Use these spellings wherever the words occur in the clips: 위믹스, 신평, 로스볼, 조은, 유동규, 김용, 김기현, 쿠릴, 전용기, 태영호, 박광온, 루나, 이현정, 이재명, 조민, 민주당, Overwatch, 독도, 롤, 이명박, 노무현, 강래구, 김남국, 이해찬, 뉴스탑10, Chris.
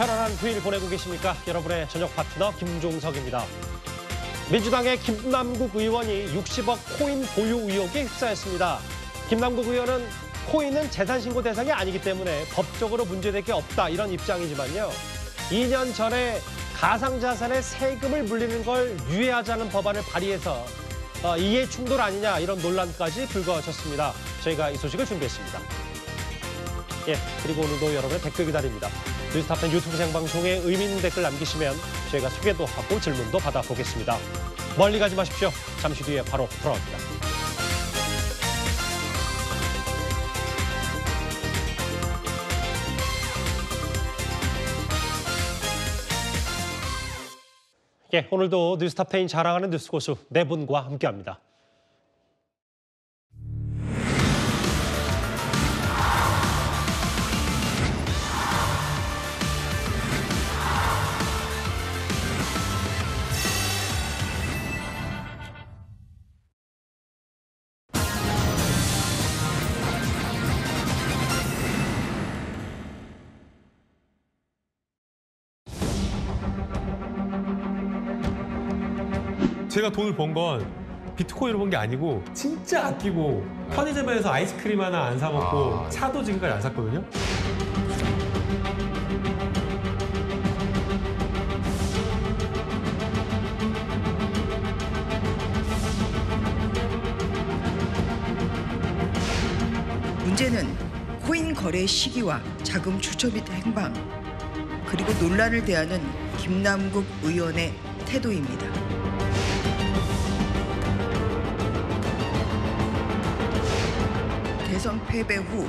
편안한 휴일 보내고 계십니까? 여러분의 저녁 파트너 김종석입니다. 민주당의 김남국 의원이 60억 코인 보유 의혹에 휩싸였습니다. 김남국 의원은 코인은 재산신고 대상이 아니기 때문에 법적으로 문제될 게 없다 이런 입장이지만요. 2년 전에 가상자산의 세금을 물리는 걸 유예하자는 법안을 발의해서 이해 충돌 아니냐 이런 논란까지 불거졌습니다. 저희가 이 소식을 준비했습니다. 예, 그리고 오늘도 여러분의 댓글 기다립니다. 뉴스탑10 유튜브 생방송에 의미 있는 댓글 남기시면 저희가 소개도 하고 질문도 받아보겠습니다. 멀리 가지 마십시오. 잠시 뒤에 바로 돌아옵니다. 예, 오늘도 뉴스탑10 자랑하는 뉴스 고수 네 분과 함께합니다. 제가 돈을 번 건 비트코인으로 번 게 아니고 진짜 아끼고 편의점에서 아이스크림 하나 안 사 먹고 차도 지금까지 안 샀거든요. 문제는 코인 거래 시기와 자금 추처 및 행방, 그리고 논란을 대하는 김남국 의원의 태도입니다. 대선 패배 후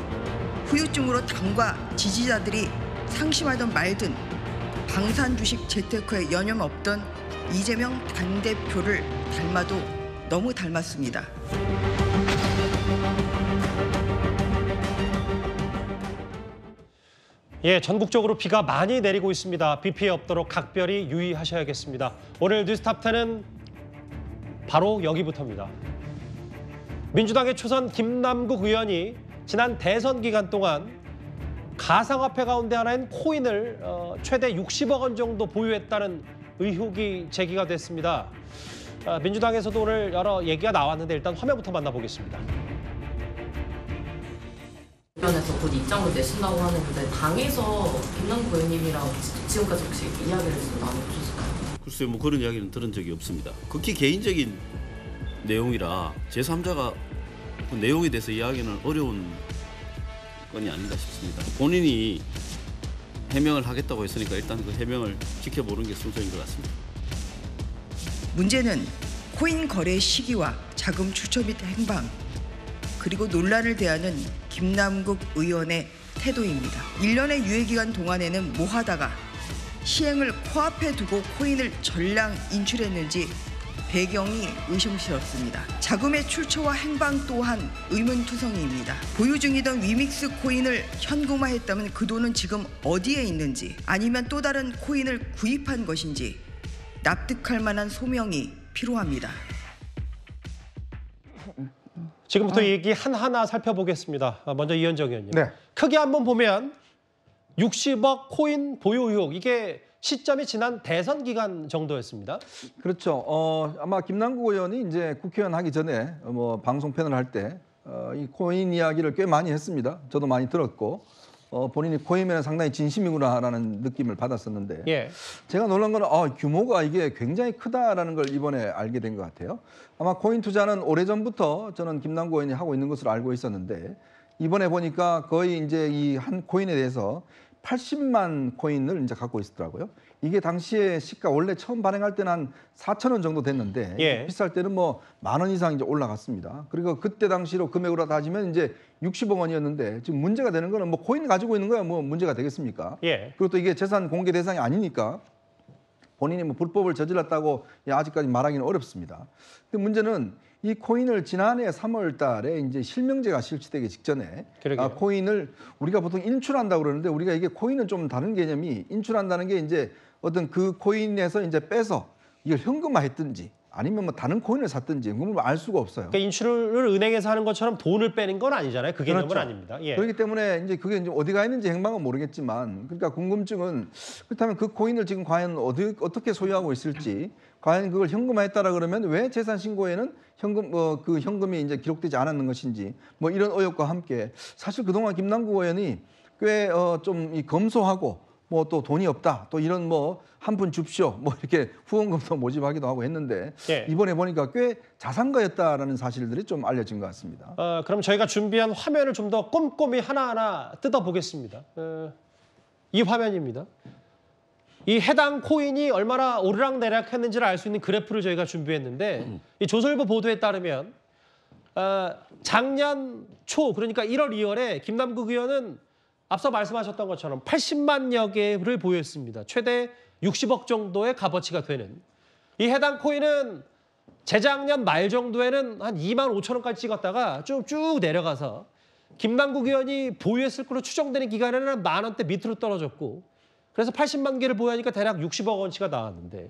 후유증으로 당과 지지자들이 상심하던 말든 방산 주식 재테크에 여념 없던 이재명 당대표를 닮아도 너무 닮았습니다. 예, 전국적으로 비가 많이 내리고 있습니다. 비 피해 없도록 각별히 유의하셔야겠습니다. 오늘 뉴스탑10은 바로 여기부터입니다. 민주당의 초선 김남국 의원이 지난 대선 기간 동안 가상화폐 가운데 하나인 코인을 최대 60억 원 정도 보유했다는 의혹이 제기가 됐습니다. 민주당에서도 오늘 여러 얘기가 나왔는데 일단 화면부터 만나보겠습니다. 주변에서 곧 입장을 내신다고 하는데 당에서 김남국 의원님이랑 지금까지 혹시 이야기를 좀 나눠주실까요? 글쎄요, 뭐 그런 이야기는 들은 적이 없습니다. 극히 개인적인 내용이라 제3자가 그 내용에 대해서 이야기는 어려운 건이 아닌가 싶습니다. 본인이 해명을 하겠다고 했으니까 일단 그 해명을 지켜보는 게 순서인 것 같습니다. 문제는 코인 거래 시기와 자금 추처 및 행방, 그리고 논란을 대하는 김남국 의원의 태도입니다. 1년의 유예기간 동안에는 뭐 하다가 시행을 코앞에 두고 코인을 전량 인출했는지 배경이 의심스럽습니다. 자금의 출처와 행방 또한 의문투성이입니다. 보유 중이던 위믹스 코인을 현금화했다면 그 돈은 지금 어디에 있는지, 아니면 또 다른 코인을 구입한 것인지 납득할 만한 소명이 필요합니다. 지금부터 얘기 하나하나 살펴보겠습니다. 먼저 이현정 의원님. 네. 크게 한번 보면 60억 코인 보유 의혹, 이게 시점이 지난 대선 기간 정도였습니다. 그렇죠. 아마 김남국 의원이 이제 국회의원 하기 전에 방송 패널 할 때 이 코인 이야기를 꽤 많이 했습니다. 저도 많이 들었고 본인이 코인에는 상당히 진심이구나라는 느낌을 받았었는데, 예. 제가 놀란 건 규모가 이게 굉장히 크다라는 걸 이번에 알게 된 것 같아요. 아마 코인 투자는 오래전부터 저는 김남국 의원이 하고 있는 것으로 알고 있었는데 이번에 보니까 거의 이제 이 한 코인에 대해서 80만 코인을 이제 갖고 있었더라고요. 이게 당시에 시가 원래 처음 발행할 때는 한 4,000원 정도 됐는데, 예. 비쌀 때는 뭐 10,000원 이상 이제 올라갔습니다. 그리고 그때 당시로 금액으로 따지면 이제 60억 원이었는데 지금 문제가 되는 거는 뭐 코인 가지고 있는 거야 뭐 문제가 되겠습니까? 예. 그리고 또 이게 재산 공개 대상이 아니니까 본인이 뭐 불법을 저질렀다고 아직까지 말하기는 어렵습니다. 근데 문제는 이 코인을 지난해 3월 달에 이제 실명제가 실시되기 직전에 코인을 우리가 보통 인출한다고 그러는데, 우리가 이게 코인은 좀 다른 개념이, 인출한다는 게 이제 어떤 그 코인에서 이제 빼서 이걸 현금화했든지 아니면 뭐 다른 코인을 샀든지 그걸 알 수가 없어요. 그러니까 인출을 은행에서 하는 것처럼 돈을 빼는 건 아니잖아요. 그 개념은 그렇죠. 아닙니다. 예. 그렇기 때문에 이제 그게 이제 어디가 있는지 행방은 모르겠지만, 그러니까 궁금증은 그렇다면 그 코인을 지금 과연 어떻게 소유하고 있을지, 과연 그걸 현금화했다라 그러면 왜 재산 신고에는 현금 그 현금이 이제 기록되지 않았는 것인지, 뭐 이런 의혹과 함께 사실 그동안 김남국 의원이 꽤 좀 이 검소하고 뭐 또 돈이 없다, 또 이런 뭐 한 푼 줍쇼, 뭐 이렇게 후원금도 모집하기도 하고 했는데 예. 이번에 보니까 꽤 자산가였다라는 사실들이 좀 알려진 것 같습니다. 그럼 저희가 준비한 화면을 좀 더 꼼꼼히 하나하나 뜯어보겠습니다. 이 화면입니다. 이 해당 코인이 얼마나 오르락내리락했는지를 알 수 있는 그래프를 저희가 준비했는데 이 조선일보 보도에 따르면 작년 초, 그러니까 1월 2월에 김남국 의원은 앞서 말씀하셨던 것처럼 80만여 개를 보유했습니다. 최대 60억 정도의 값어치가 되는. 이 해당 코인은 재작년 말 정도에는 한 2만 5천 원까지 찍었다가 쭉 내려가서 김남국 의원이 보유했을 걸로 추정되는 기간에는 한 10,000원대 밑으로 떨어졌고, 그래서 80만 개를 보유하니까 대략 60억 원치가 나왔는데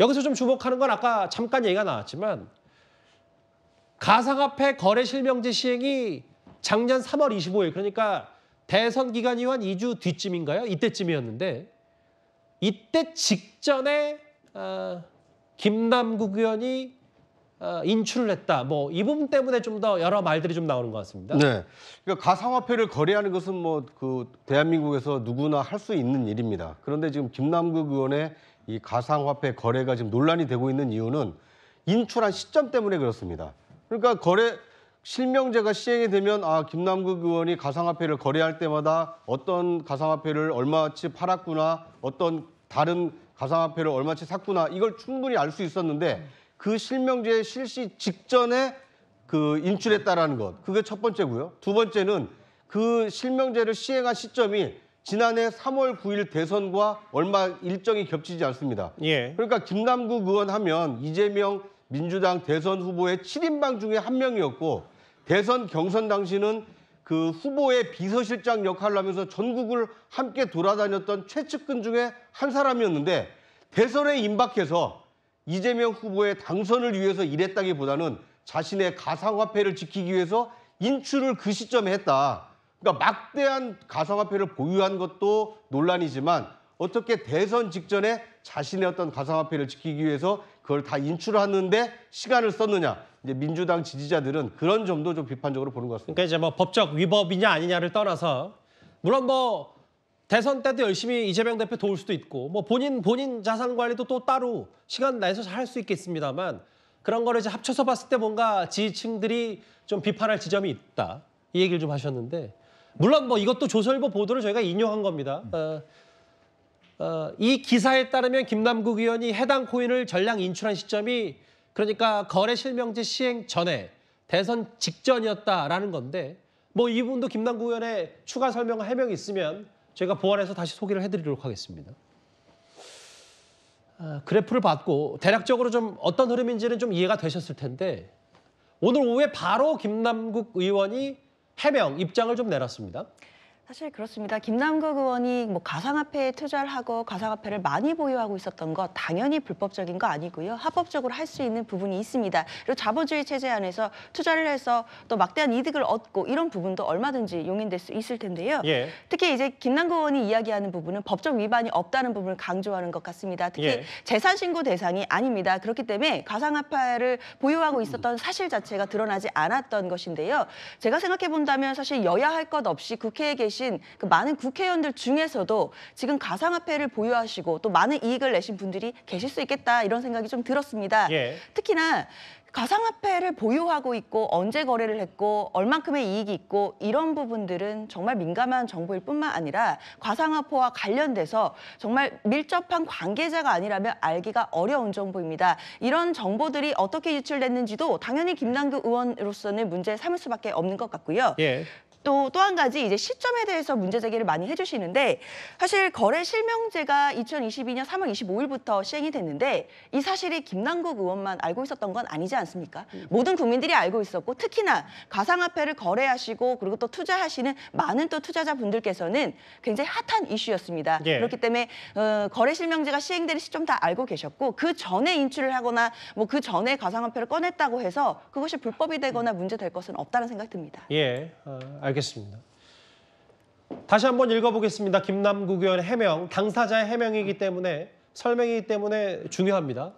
여기서 좀 주목하는 건 아까 잠깐 얘기가 나왔지만 가상화폐 거래 실명제 시행이 작년 3월 25일, 그러니까 대선 기간 이후 한 2주 뒤쯤인가요? 이때쯤이었는데 이때 직전에 김남국 의원이 인출을 했다. 뭐 이 부분 때문에 좀 더 여러 말들이 좀 나오는 것 같습니다. 네, 그러니까 가상화폐를 거래하는 것은 뭐 그 대한민국에서 누구나 할 수 있는 일입니다. 그런데 지금 김남국 의원의 이 가상화폐 거래가 지금 논란이 되고 있는 이유는 인출한 시점 때문에 그렇습니다. 그러니까 거래 실명제가 시행이 되면 김남국 의원이 가상화폐를 거래할 때마다 어떤 가상화폐를 얼마치 팔았구나, 어떤 다른 가상화폐를 얼마치 샀구나, 이걸 충분히 알 수 있었는데 그 실명제 실시 직전에 그 인출했다라는 것, 그게 첫 번째고요. 두 번째는 그 실명제를 시행한 시점이 지난해 3월 9일 대선과 얼마 일정이 겹치지 않습니다. 예. 그러니까 김남국 의원 하면 이재명 민주당 대선 후보의 7인방 중에 한 명이었고, 대선 경선 당시는 그 후보의 비서실장 역할을 하면서 전국을 함께 돌아다녔던 최측근 중에 한 사람이었는데 대선에 임박해서 이재명 후보의 당선을 위해서 일했다기보다는 자신의 가상화폐를 지키기 위해서 인출을 그 시점에 했다. 그러니까 막대한 가상화폐를 보유한 것도 논란이지만 어떻게 대선 직전에 자신의 어떤 가상화폐를 지키기 위해서 그걸 다 인출하는데 시간을 썼느냐. 이제 민주당 지지자들은 그런 점도 좀 비판적으로 보는 것 같습니다. 그러니까 이제 뭐 법적 위법이냐 아니냐를 떠나서, 물론 뭐 대선 때도 열심히 이재명 대표 도울 수도 있고 뭐 본인 자산 관리도 또 따로 시간 내서 할 수 있겠습니다만, 그런 거를 이제 합쳐서 봤을 때 뭔가 지지층들이 좀 비판할 지점이 있다, 이 얘기를 좀 하셨는데, 물론 뭐 이것도 조선일보 보도를 저희가 인용한 겁니다. 이 기사에 따르면 김남국 의원이 해당 코인을 전량 인출한 시점이 그러니까 거래 실명제 시행 전에 대선 직전이었다라는 건데, 뭐 이 부분도 김남국 의원의 추가 설명과 해명이 있으면 저희가 보완해서 다시 소개를 해드리도록 하겠습니다. 그래프를 봤고 대략적으로 좀 어떤 흐름인지는 좀 이해가 되셨을 텐데, 오늘 오후에 바로 김남국 의원이 해명, 입장을 좀 내놨습니다. 사실 그렇습니다. 김남국 의원이 뭐 가상화폐에 투자를 하고 가상화폐를 많이 보유하고 있었던 것 당연히 불법적인 거 아니고요. 합법적으로 할 수 있는 부분이 있습니다. 그리고 자본주의 체제 안에서 투자를 해서 또 막대한 이득을 얻고 이런 부분도 얼마든지 용인될 수 있을 텐데요. 예. 특히 이제 김남국 의원이 이야기하는 부분은 법적 위반이 없다는 부분을 강조하는 것 같습니다. 특히 예. 재산 신고 대상이 아닙니다. 그렇기 때문에 가상화폐를 보유하고 있었던 사실 자체가 드러나지 않았던 것인데요. 제가 생각해 본다면 사실 여야 할 것 없이 국회에 계신 그 많은 국회의원들 중에서도 지금 가상화폐를 보유하시고 또 많은 이익을 내신 분들이 계실 수 있겠다, 이런 생각이 좀 들었습니다. 예. 특히나 가상화폐를 보유하고 있고 언제 거래를 했고 얼만큼의 이익이 있고 이런 부분들은 정말 민감한 정보일 뿐만 아니라 가상화폐와 관련돼서 정말 밀접한 관계자가 아니라면 알기가 어려운 정보입니다. 이런 정보들이 어떻게 유출됐는지도 당연히 김남국 의원으로서는 문제 삼을 수밖에 없는 것 같고요. 예. 또 한 가지 이제 시점에 대해서 문제 제기를 많이 해주시는데 사실 거래 실명제가 2022년 3월 25일부터 시행이 됐는데 이 사실이 김남국 의원만 알고 있었던 건 아니지 않습니까? 모든 국민들이 알고 있었고 특히나 가상화폐를 거래하시고 그리고 또 투자하시는 많은 또 투자자분들께서는 굉장히 핫한 이슈였습니다. 예. 그렇기 때문에 거래 실명제가 시행되는 시점 다 알고 계셨고 그 전에 인출을 하거나 뭐 그 전에 가상화폐를 꺼냈다고 해서 그것이 불법이 되거나 문제될 것은 없다는 생각이 듭니다. 예, 알겠습니다. 다시 한번 읽어보겠습니다. 김남국 의원 해명, 당사자의 해명이기 때문에 설명이기 때문에 중요합니다.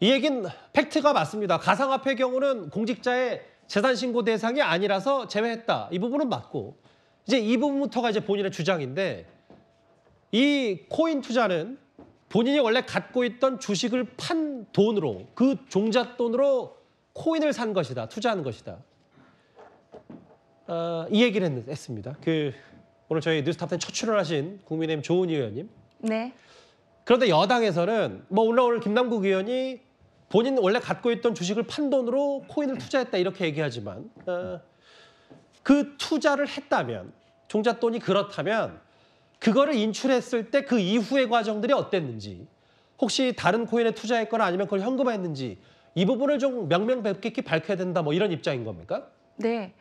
이 얘긴 팩트가 맞습니다. 가상화폐 경우는 공직자의 재산 신고 대상이 아니라서 제외했다. 이 부분은 맞고 이제 이 부분부터가 이제 본인의 주장인데 이 코인 투자는 본인이 원래 갖고 있던 주식을 판 돈으로 그 종잣돈으로 코인을 산 것이다. 투자한 것이다. 이 얘기를 했습니다. 오늘 저희 뉴스탑10 첫 출연하신 국민의힘 조은 의원님. 네. 그런데 여당에서는 오늘 김남국 의원이 본인 원래 갖고 있던 주식을 판 돈으로 코인을 투자했다 이렇게 얘기하지만 그 투자를 했다면 종잣돈이 그렇다면 그거를 인출했을 때 그 이후의 과정들이 어땠는지 혹시 다른 코인에 투자했거나 아니면 그걸 현금화했는지 이 부분을 좀 명명백백히 밝혀야 된다 이런 입장인 겁니까? 네.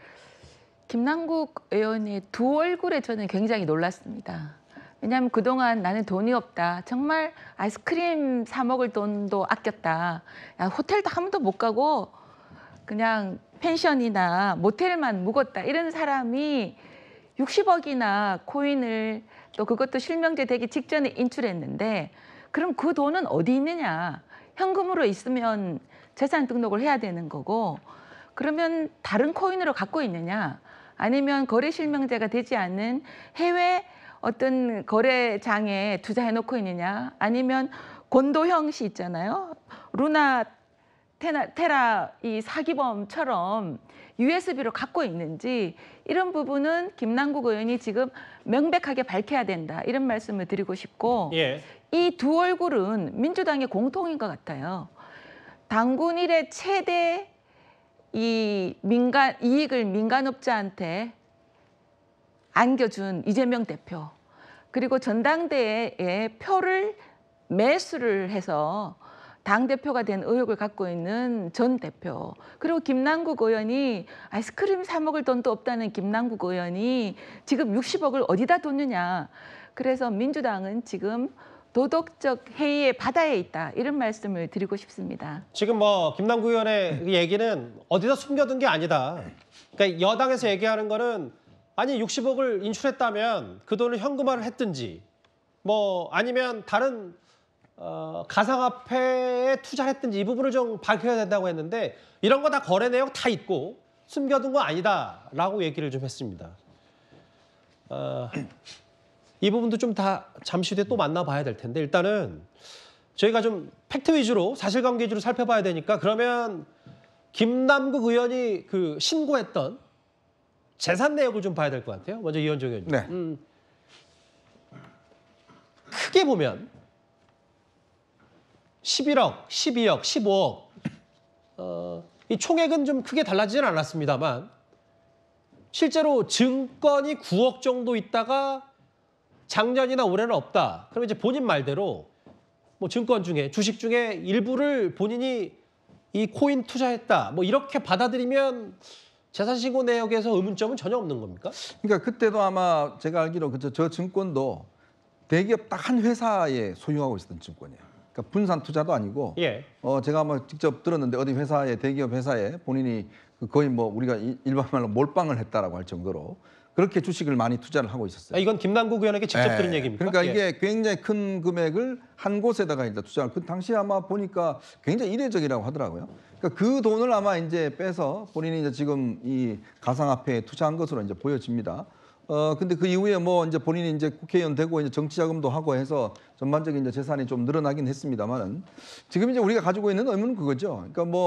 김남국 의원의 두 얼굴에 저는 굉장히 놀랐습니다. 왜냐하면 그동안 나는 돈이 없다. 정말 아이스크림 사 먹을 돈도 아꼈다. 호텔도 한 번도 못 가고 그냥 펜션이나 모텔만 묵었다. 이런 사람이 60억이나 코인을 또 그것도 실명제 되기 직전에 인출했는데 그럼 그 돈은 어디 있느냐. 현금으로 있으면 재산 등록을 해야 되는 거고 그러면 다른 코인으로 갖고 있느냐. 아니면 거래 실명제가 되지 않은 해외 어떤 거래장에 투자해놓고 있느냐. 아니면 권도형 씨 있잖아요. 루나 테라 이 사기범처럼 USB로 갖고 있는지 이런 부분은 김남국 의원이 지금 명백하게 밝혀야 된다. 이런 말씀을 드리고 싶고 예. 이 두 얼굴은 민주당의 공통인 것 같아요. 당군 일의 최대 이익을 민간업자한테 안겨준 이재명 대표 그리고 전당대회에 표를 매수를 해서 당대표가 된 의혹을 갖고 있는 전 대표 그리고 김남국 의원이 아이스크림 사 먹을 돈도 없다는 김남국 의원이 지금 60억을 어디다 뒀느냐 그래서 민주당은 지금 도덕적 해이의 바다에 있다. 이런 말씀을 드리고 싶습니다. 지금 김남국 의원의 얘기는 어디다 숨겨둔 게 아니다. 그러니까 여당에서 얘기하는 거는 아니 60억을 인출했다면 그 돈을 현금화를 했든지 아니면 다른 가상화폐에 투자를 했든지 이 부분을 좀 밝혀야 된다고 했는데 이런 거 다 거래 내역 다 있고 숨겨둔 거 아니다라고 얘기를 좀 했습니다. 이 부분도 좀 다 잠시 뒤에 또 만나봐야 될 텐데 일단은 저희가 좀 팩트 위주로 사실관계 위주로 살펴봐야 되니까 그러면 김남국 의원이 신고했던 재산 내역을 좀 봐야 될 것 같아요. 먼저 이현정 의원님. 네. 크게 보면 11억, 12억, 15억 이 총액은 좀 크게 달라지진 않았습니다만 실제로 증권이 9억 정도 있다가 작년이나 올해는 없다. 그러면 이제 본인 말대로 증권 중에 주식 중에 일부를 본인이 이 코인 투자했다. 이렇게 받아들이면 재산 신고 내역에서 의문점은 전혀 없는 겁니까? 그러니까 그때도 아마 제가 알기로 저 증권도 대기업 딱 한 회사에 소유하고 있었던 증권이에요. 그러니까 분산 투자도 아니고 예. 제가 직접 들었는데 어디 회사에 대기업 회사에 본인이 거의 우리가 일반 말로 몰빵을 했다라고 할 정도로. 그렇게 주식을 많이 투자를 하고 있었어요. 이건 김남국 의원에게 직접 들은 얘기입니까? 그러니까 이게 굉장히 큰 금액을 한 곳에다가 일단 투자를. 그 당시에 아마 보니까 굉장히 이례적이라고 하더라고요. 그러니까 그 돈을 아마 이제 빼서 본인이 이제 지금 이 가상화폐에 투자한 것으로 이제 보여집니다. 근데 그 이후에 이제 본인이 이제 국회의원 되고 이제 정치자금도 하고 해서 전반적인 이제 재산이 좀 늘어나긴 했습니다만은 지금 이제 우리가 가지고 있는 의문은 그거죠. 그러니까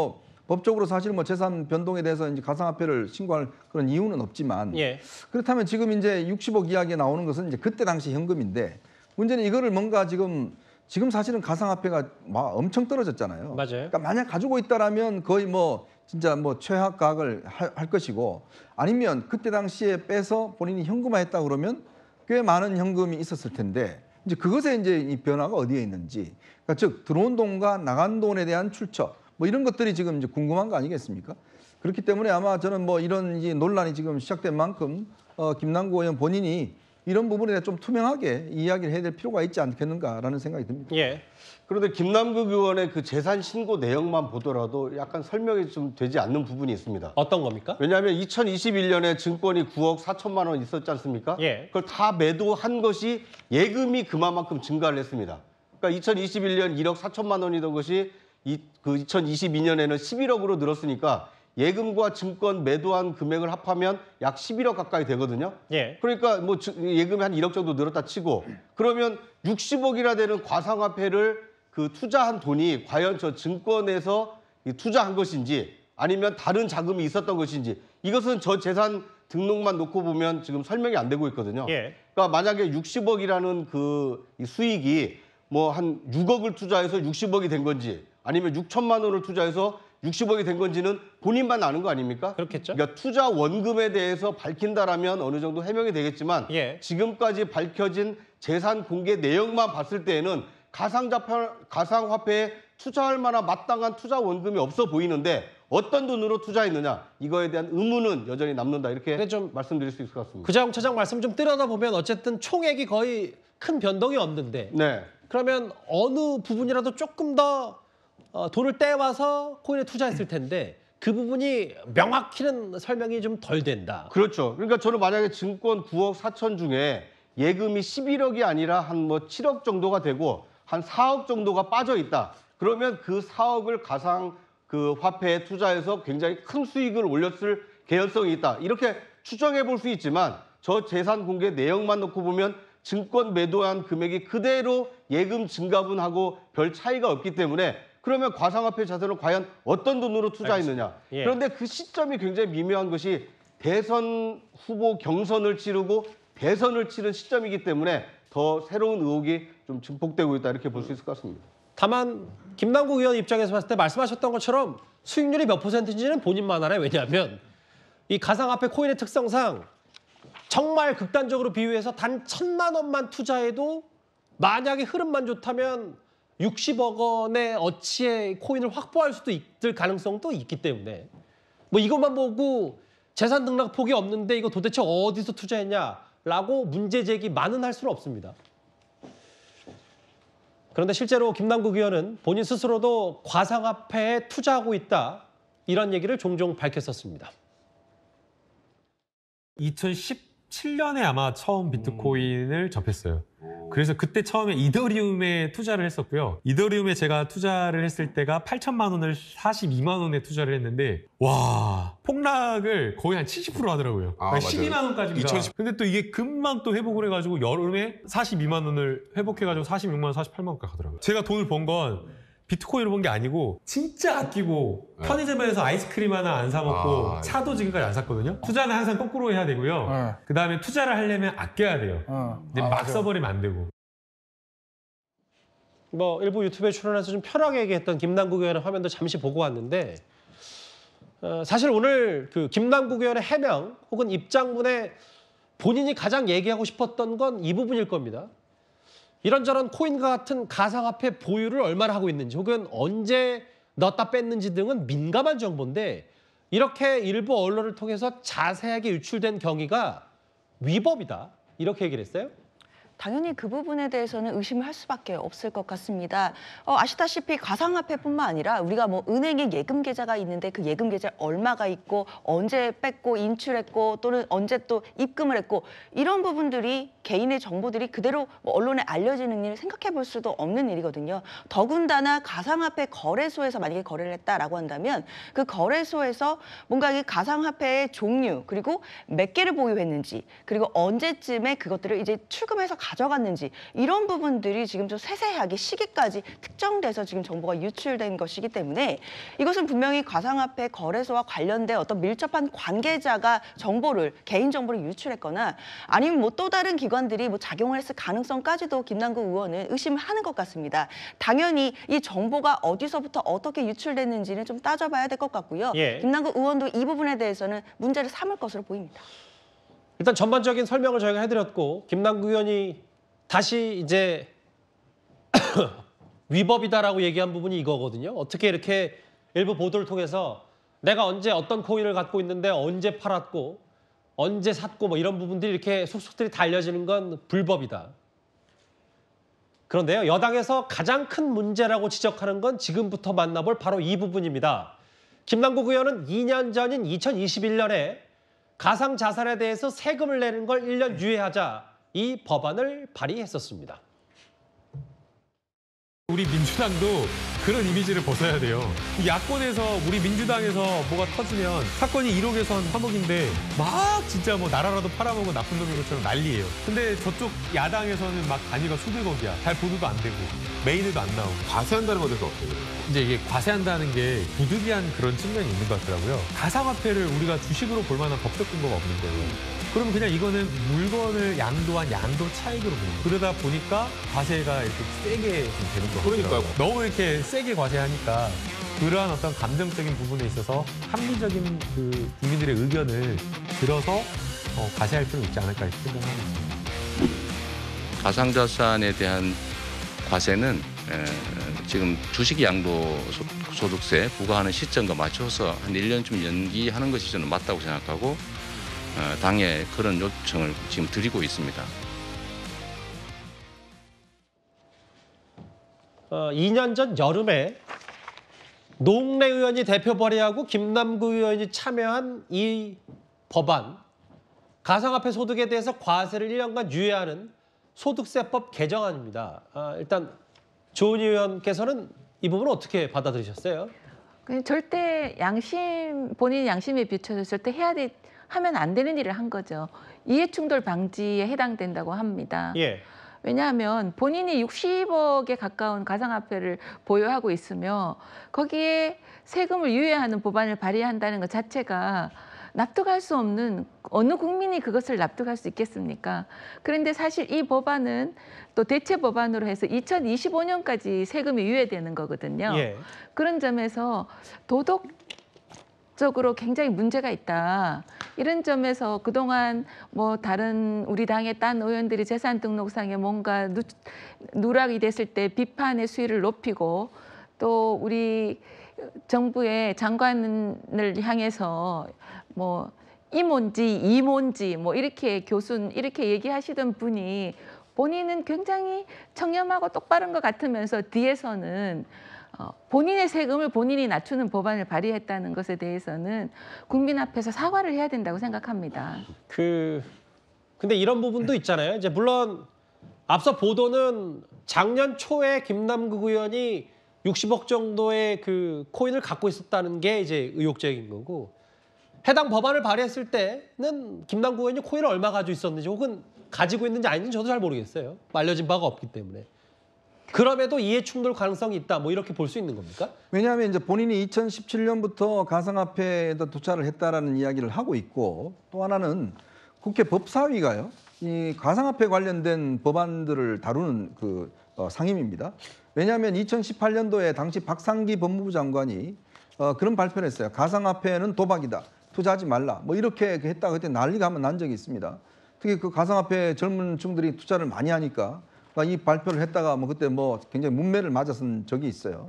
법적으로 사실 재산 변동에 대해서 이제 가상화폐를 신고할 그런 이유는 없지만 예. 그렇다면 지금 이제 60억 이야기에 나오는 것은 이제 그때 당시 현금인데 문제는 이거를 지금 지금 사실은 가상화폐가 막 엄청 떨어졌잖아요. 맞아요. 그러니까 만약 가지고 있다라면 거의 뭐 진짜 뭐 최악 가격을 할 것이고, 아니면 그때 당시에 빼서 본인이 현금화했다 그러면 꽤 많은 현금이 있었을 텐데 이제 그것에 이제 이 변화가 어디에 있는지, 그러니까 즉 들어온 돈과 나간 돈에 대한 출처 뭐 이런 것들이 지금 이제 궁금한 거 아니겠습니까? 그렇기 때문에 아마 저는 뭐 이런 이제 논란이 지금 시작된 만큼 김남국 의원 본인이 이런 부분에 대해 좀 투명하게 이야기를 해야 될 필요가 있지 않겠는가라는 생각이 듭니다. 예. 그런데 김남국 의원의 그 재산 신고 내역만 보더라도 약간 설명이 좀 되지 않는 부분이 있습니다. 어떤 겁니까? 왜냐하면 2021년에 증권이 9억 4천만 원 있었지 않습니까? 예. 그걸 다 매도한 것이 예금이 그만큼 증가를 했습니다. 그러니까 2021년 1억 4천만 원이던 것이 그 2022년에는 11억으로 늘었으니까 예금과 증권 매도한 금액을 합하면 약 11억 가까이 되거든요. 예. 그러니까 뭐 예금이 한 1억 정도 늘었다 치고 그러면 60억이나 되는 과상화폐를 그 투자한 돈이 과연 저 증권에서 투자한 것인지 아니면 다른 자금이 있었던 것인지, 이것은 저 재산 등록만 놓고 보면 지금 설명이 안 되고 있거든요. 예. 그러니까 만약에 60억이라는 그 수익이 뭐 한 6억을 투자해서 60억이 된 건지 아니면 6천만 원을 투자해서 60억이 된 건지는 본인만 아는 거 아닙니까? 그렇겠죠. 그러니까 투자 원금에 대해서 밝힌다라면 어느 정도 해명이 되겠지만 예. 지금까지 밝혀진 재산 공개 내역만 봤을 때에는 가상화폐에 투자할 만한 마땅한 투자 원금이 없어 보이는데 어떤 돈으로 투자했느냐, 이거에 대한 의문은 여전히 남는다, 이렇게 그래 좀 말씀드릴 수 있을 것 같습니다. 그장 처장 말씀 좀 들여다보면 어쨌든 총액이 거의 큰 변동이 없는데 네. 그러면 어느 부분이라도 조금 더 돈을 떼와서 코인에 투자했을 텐데 그 부분이 명확히는 설명이 좀 덜 된다. 그렇죠. 그러니까 저는 만약에 증권 9억 4천 중에 예금이 11억이 아니라 한 뭐 7억 정도가 되고 한 4억 정도가 빠져 있다. 그러면 그 4억을 가상 그 화폐에 투자해서 굉장히 큰 수익을 올렸을 개연성이 있다. 이렇게 추정해 볼 수 있지만 저 재산 공개 내역만 놓고 보면 증권 매도한 금액이 그대로 예금 증가분하고 별 차이가 없기 때문에 그러면 과상화폐 자산을 과연 어떤 돈으로 투자했느냐. 예. 그런데 그 시점이 굉장히 미묘한 것이 대선 후보 경선을 치르고 대선을 치른 시점이기 때문에 더 새로운 의혹이 좀 증폭되고 있다, 이렇게 볼 수 있을 것 같습니다. 다만 김남국 의원 입장에서 봤을 때 말씀하셨던 것처럼 수익률이 몇 퍼센트인지는 본인만 알아요. 왜냐하면 이 가상화폐 코인의 특성상 정말 극단적으로 비유해서 단 1,000만 원만 투자해도 만약에 흐름만 좋다면 60억 원의 어치의 코인을 확보할 수도 있을 가능성도 있기 때문에 뭐 이것만 보고 재산 등락 폭이 없는데 이거 도대체 어디서 투자했냐라고 문제 제기만은 할 수는 없습니다. 그런데 실제로 김남국 의원은 본인 스스로도 과상화폐에 투자하고 있다, 이런 얘기를 종종 밝혔었습니다. 2017년에 아마 처음 비트코인을 접했어요. 그래서 그때 처음에 이더리움에 투자를 했었고요. 이더리움에 제가 투자를 했을 때가 8천만 원을 42만 원에 투자를 했는데 와, 폭락을 거의 한 70% 하더라고요. 아, 12만 원까지입니다. 2010... 근데 또 이게 금방 또 회복을 해가지고 여름에 42만 원을 회복해가지고 46만 원, 48만 원까지 가더라고요. 제가 돈을 번 건 비트코인으로 본 게 아니고 진짜 아끼고 네. 편의점에서 아이스크림 하나 안 사 먹고 차도 지금까지 안 샀거든요. 투자는 항상 거꾸로 해야 되고요. 네. 그다음에 투자를 하려면 아껴야 돼요. 이제 막 써버리면 안 되고. 뭐 일부 유튜브에 출연해서 좀 편하게 얘기했던 김남국 의원의 화면도 잠시 보고 왔는데 사실 오늘 그 김남국 의원의 해명 혹은 입장문에 본인이 가장 얘기하고 싶었던 건 이 부분일 겁니다. 이런저런 코인과 같은 가상화폐 보유를 얼마나 하고 있는지 혹은 언제 넣었다 뺐는지 등은 민감한 정보인데 이렇게 일부 언론을 통해서 자세하게 유출된 경위가 위법이다, 이렇게 얘기를 했어요? 당연히 그 부분에 대해서는 의심을 할 수밖에 없을 것 같습니다. 아시다시피 가상화폐뿐만 아니라 우리가 뭐 은행에 예금 계좌가 있는데 그 예금 계좌에 얼마가 있고 언제 뺐고 인출했고 또는 언제 또 입금을 했고 이런 부분들이 개인의 정보들이 그대로 뭐 언론에 알려지는 일을 생각해 볼 수도 없는 일이거든요. 더군다나 가상화폐 거래소에서 만약에 거래를 했다라고 한다면 그 거래소에서 뭔가 이 가상화폐의 종류 그리고 몇 개를 보유했는지 그리고 언제쯤에 그것들을 이제 출금해서 가져갔는지 이런 부분들이 지금 좀 세세하게 시기까지 특정돼서 지금 정보가 유출된 것이기 때문에 이것은 분명히 가상화폐 거래소와 관련된 어떤 밀접한 관계자가 정보를 개인정보를 유출했거나 아니면 뭐 또 다른 기관들이 뭐 작용을 했을 가능성까지도 김남국 의원은 의심하는 것 같습니다. 당연히 이 정보가 어디서부터 어떻게 유출됐는지는 좀 따져봐야 될 것 같고요. 예. 김남국 의원도 이 부분에 대해서는 문제를 삼을 것으로 보입니다. 일단 전반적인 설명을 저희가 해드렸고 김남국 의원이 다시 이제 위법이다라고 얘기한 부분이 이거거든요. 어떻게 이렇게 일부 보도를 통해서 내가 언제 어떤 코인을 갖고 있는데 언제 팔았고 언제 샀고 뭐 이런 부분들이 이렇게 속속들이 다 알려지는 건 불법이다. 그런데요, 여당에서 가장 큰 문제라고 지적하는 건 지금부터 만나볼 바로 이 부분입니다. 김남국 의원은 2년 전인 2021년에 가상자산에 대해서 세금을 내는 걸 1년 유예하자 이 법안을 발의했었습니다. 우리 민주당도 그런 이미지를 벗어야 돼요. 야권에서 우리 민주당에서 뭐가 터지면 사건이 1억에서 한 3억인데 막 진짜 뭐 나라라도 팔아먹은 나쁜 놈인 것처럼 난리예요. 근데 저쪽 야당에서는 막 단위가 수백억이야. 잘 보도도 안 되고 메인에도 안 나오고. 과세한다는 것도 없어요. 이제 이게 과세한다는 게 부득이한 그런 측면이 있는 것 같더라고요. 가상화폐를 우리가 주식으로 볼 만한 법적 근거가 없는 거예요. 그러면 그냥 이거는 물건을 양도한 양도 차익으로 보는. 그러다 보니까 과세가 이렇게 세게 좀 되는 거예요. 그러니까요. 너무 이렇게 세게 과세하니까 그러한 어떤 감정적인 부분에 있어서 합리적인 그 국민들의 의견을 들어서 과세할 필요는 있지 않을까 생각을 하고 있습니다. 가상자산에 대한 과세는 지금 주식 양도 소득세 부과하는 시점과 맞춰서 한 1년쯤 연기하는 것이 저는 맞다고 생각하고 당에 그런 요청을 지금 드리고 있습니다. 2년 전 여름에 노웅래 의원이 대표 발의하고 김남국 의원이 참여한 이 법안, 가상화폐 소득에 대해서 과세를 1년간 유예하는 소득세법 개정안입니다. 일단 조은 의원께서는 이 부분을 어떻게 받아들이셨어요? 절대 양심, 본인 양심에 비춰졌을 때 하면 안 되는 일을 한 거죠. 이해충돌 방지에 해당된다고 합니다. 예. 왜냐하면 본인이 60억에 가까운 가상화폐를 보유하고 있으며 거기에 세금을 유예하는 법안을 발의한다는 것 자체가 납득할 수 없는, 어느 국민이 그것을 납득할 수 있겠습니까? 그런데 사실 이 법안은 또 대체 법안으로 해서 2025년까지 세금이 유예되는 거거든요. 예. 그런 점에서 도덕적으로 굉장히 문제가 있다. 이런 점에서 그동안 뭐 다른 우리 당의 딴 의원들이 재산 등록상에 뭔가 누락이 됐을 때 비판의 수위를 높이고 또 우리 정부의 장관을 향해서 뭐 이뭔지 이뭔지 뭐 이렇게 교수 이렇게 얘기하시던 분이 본인은 굉장히 청렴하고 똑바른 것 같으면서 뒤에서는 본인의 세금을 본인이 낮추는 법안을 발의했다는 것에 대해서는 국민 앞에서 사과를 해야 된다고 생각합니다. 근데 이런 부분도 있잖아요. 이제 물론 앞서 보도는 작년 초에 김남국 의원이 60억 정도의 그 코인을 갖고 있었다는 게 이제 의혹적인 거고, 해당 법안을 발의했을 때는 김남국 의원이 코인을 얼마 가지고 있었는지 혹은 가지고 있는지 아닌지 저도 잘 모르겠어요. 알려진 바가 없기 때문에. 그럼에도 이해충돌 가능성이 있다, 뭐 이렇게 볼 수 있는 겁니까? 왜냐하면 이제 본인이 2017년부터 가상화폐에다 도착을 했다라는 이야기를 하고 있고, 또 하나는 국회 법사위가요, 이 가상화폐 관련된 법안들을 다루는 그 상임입니다. 왜냐하면 2018년도에 당시 박상기 법무부 장관이 그런 발표를 했어요. 가상화폐는 도박이다. 투자하지 말라. 뭐 이렇게 했다가 그때 난리가 한번 난 적이 있습니다. 특히 그 가상화폐 젊은 층들이 투자를 많이 하니까 이 발표를 했다가 뭐 그때 뭐 굉장히 문매를 맞았던 적이 있어요.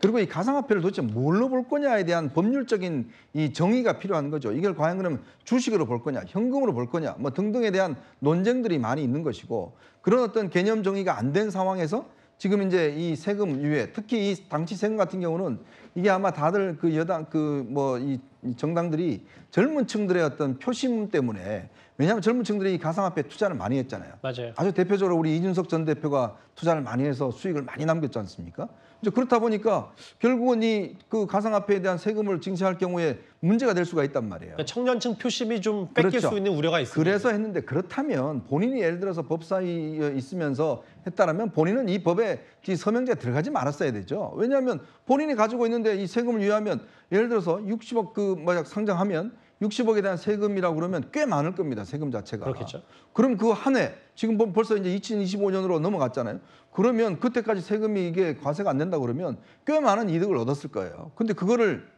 그리고 이 가상화폐를 도대체 뭘로 볼 거냐에 대한 법률적인 이 정의가 필요한 거죠. 이걸 과연 그러면 주식으로 볼 거냐, 현금으로 볼 거냐, 뭐 등등에 대한 논쟁들이 많이 있는 것이고, 그런 어떤 개념 정의가 안 된 상황에서 지금 이제 이 세금 유예, 특히 이 당시 세금 같은 경우는 이게 아마 다들 그 여당 그 뭐 이 정당들이 젊은 층들의 어떤 표심 때문에, 왜냐하면 젊은 층들이 가상화폐 투자를 많이 했잖아요. 맞아요. 아주 대표적으로 우리 이준석 전 대표가 투자를 많이 해서 수익을 많이 남겼지 않습니까? 이제 그렇다 보니까 결국은 이 그 가상화폐에 대한 세금을 징수할 경우에 문제가 될 수가 있단 말이에요. 그러니까 청년층 표심이 좀 뺏길 그렇죠. 수 있는 우려가 있습니다. 그래서 했는데, 그렇다면 본인이 예를 들어서 법사위에 있으면서 했다라면 본인은 이 법에 서명제가 들어가지 말았어야 되죠. 왜냐하면 본인이 가지고 있는데 이 세금을 유예하면 예를 들어서 60억 상장하면 60억에 대한 세금이라고 그러면 꽤 많을 겁니다. 세금 자체가. 그렇겠죠. 그럼 그 한 해, 지금 벌써 이제 2025년으로 넘어갔잖아요. 그러면 그때까지 세금이 이게 과세가 안 된다고 그러면 꽤 많은 이득을 얻었을 거예요. 근데 그거를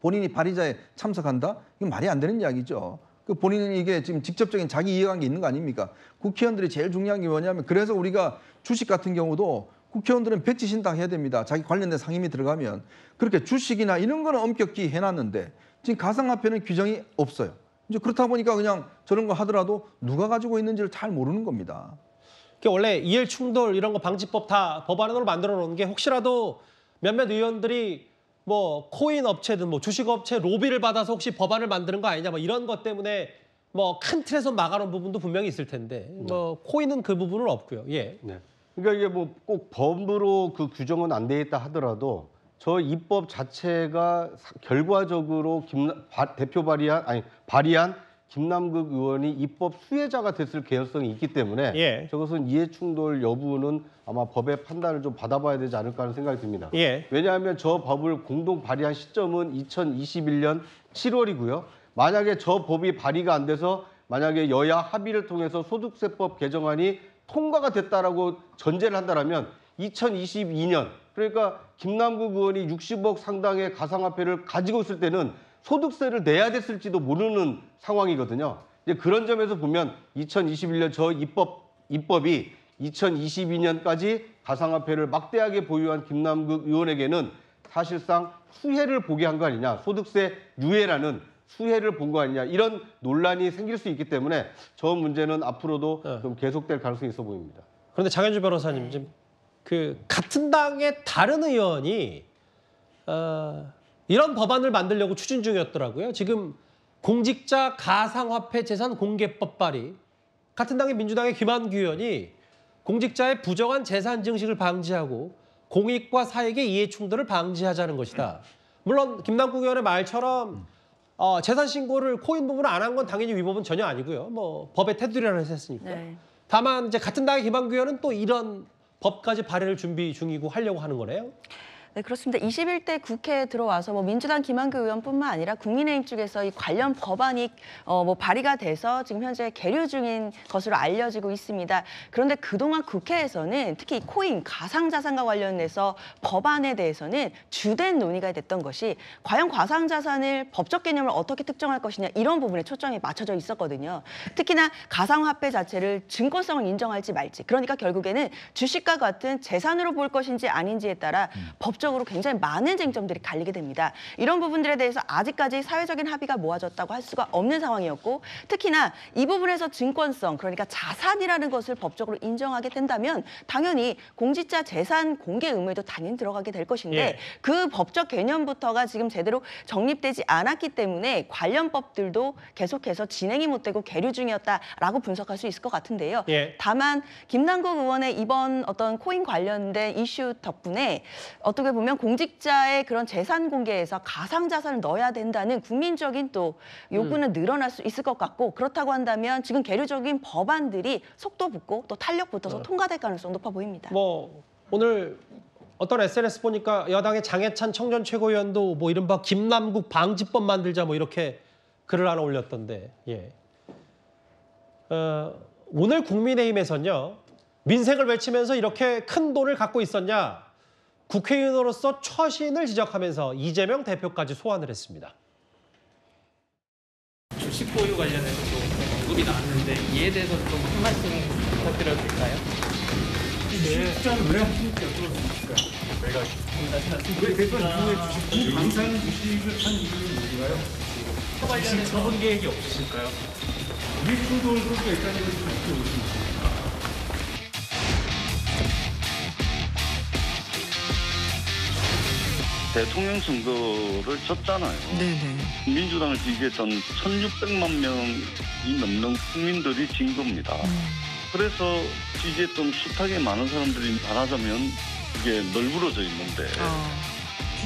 본인이 발의자에 참석한다? 이건 말이 안 되는 이야기죠. 그 본인은 이게 지금 직접적인 자기 이해관계 있는 거 아닙니까? 국회의원들이 제일 중요한 게 뭐냐면, 그래서 우리가 주식 같은 경우도 국회의원들은 백지신탁 해야 됩니다. 자기 관련된 상임위 들어가면. 그렇게 주식이나 이런 거는 엄격히 해놨는데 지금 가상화폐는 규정이 없어요. 이제 그렇다 보니까 그냥 저런 거 하더라도 누가 가지고 있는지를 잘 모르는 겁니다. 원래 이해충돌 이런 거 방지법 다 법안으로 만들어 놓은 게 혹시라도 몇몇 의원들이 뭐 코인 업체든 뭐 주식 업체 로비를 받아서 혹시 법안을 만드는 거 아니냐, 뭐 이런 것 때문에 뭐 큰 틀에서 막아놓은 부분도 분명히 있을 텐데 뭐 코인은 그 부분은 없고요. 예. 네. 그러니까 이게 뭐 꼭 법으로 그 규정은 안 돼 있다 하더라도 저 입법 자체가 결과적으로 발의한 김남국 의원이 입법 수혜자가 됐을 개연성이 있기 때문에 예. 저것은 이해충돌 여부는 아마 법의 판단을 좀 받아봐야 되지 않을까 하는 생각이 듭니다. 예. 왜냐하면 저 법을 공동 발의한 시점은 2021년 7월이고요. 만약에 저 법이 발의가 안 돼서 만약에 여야 합의를 통해서 소득세법 개정안이 통과가 됐다라고 전제를 한다면 2022년, 그러니까 김남국 의원이 60억 상당의 가상화폐를 가지고 있을 때는 소득세를 내야 됐을지도 모르는 상황이거든요. 이제 그런 점에서 보면 2021년 저 입법이 2022년까지 가상화폐를 막대하게 보유한 김남국 의원에게는 사실상 수혜를 보게 한 거 아니냐, 소득세 유예라는 수혜를 본 거 아니냐, 이런 논란이 생길 수 있기 때문에 저 문제는 앞으로도 좀 계속될 가능성이 있어 보입니다. 그런데 장현주 변호사님, 지금 그 같은 당의 다른 의원이 이런 법안을 만들려고 추진 중이었더라고요. 지금 공직자 가상화폐 재산 공개법 발의. 같은 당의 민주당의 김한규 의원이 공직자의 부정한 재산 증식을 방지하고 공익과 사익의 이해충돌을 방지하자는 것이다. 물론 김남국 의원의 말처럼 재산 신고를 코인 부분을 안 한 건 당연히 위법은 전혀 아니고요. 뭐 법의 테두리라는 해서 했으니까. 네. 다만 이제 같은 당의 김한규 의원은 또 이런 법까지 발의를 준비 중이고 하려고 하는 거네요. 네, 그렇습니다. 21대 국회에 들어와서 뭐 민주당 김한규 의원뿐만 아니라 국민의힘 쪽에서 이 관련 법안이 뭐 발의가 돼서 지금 현재 계류 중인 것으로 알려지고 있습니다. 그런데 그동안 국회에서는 특히 코인, 가상자산과 관련해서 법안에 대해서는 주된 논의가 됐던 것이 과연 가상자산을 법적 개념을 어떻게 특정할 것이냐, 이런 부분에 초점이 맞춰져 있었거든요. 특히나 가상화폐 자체를 증권성을 인정할지 말지, 그러니까 결국에는 주식과 같은 재산으로 볼 것인지 아닌지에 따라 법적으로 굉장히 많은 쟁점들이 갈리게 됩니다. 이런 부분들에 대해서 아직까지 사회적인 합의가 모아졌다고 할 수가 없는 상황이었고, 특히나 이 부분에서 증권성, 그러니까 자산이라는 것을 법적으로 인정하게 된다면 당연히 공직자 재산 공개 의무에도 당연히 들어가게 될 것인데 예. 그 법적 개념부터가 지금 제대로 정립되지 않았기 때문에 관련 법들도 계속해서 진행이 못되고 계류 중이었다라고 분석할 수 있을 것 같은데요. 예. 다만 김남국 의원의 이번 어떤 코인 관련된 이슈 덕분에 어떻게 보면 공직자의 그런 재산 공개에서 가상 자산을 넣어야 된다는 국민적인 또 요구는 늘어날 수 있을 것 같고, 그렇다고 한다면 지금 계류적인 법안들이 속도 붙고 또 탄력 붙어서 통과될 가능성이 높아 보입니다. 뭐 오늘 어떤 SNS 보니까 여당의 장해찬 청년 최고위원도 뭐 이른바 김남국 방지법 만들자 뭐 이렇게 글을 하나 올렸던데, 예. 오늘 국민의힘에서는요, 민생을 외치면서 이렇게 큰 돈을 갖고 있었냐, 국회의원으로서 처신을 지적하면서 이재명 대표까지 소환을 했습니다. 주식 보유 관련해서 좀 언급이 나왔는데 이에 대해서 좀 한 말씀 부탁드려도 될까요? 실전 왜 하는지 여쭤보실까요? 내가 왜 대표님 방산 주식을 한 이유는 뭔가요? 관련해서 처분 계획이 없으실까요? 이익충돌 그렇게 여기까지 여쭤보십니까? 대통령 선거를 졌잖아요. 네네. 민주당을 지지했던 1,600만 명이 넘는 국민들이 진 겁니다. 그래서 지지했던 숱하게 많은 사람들이 말하자면 이게 널브러져 있는데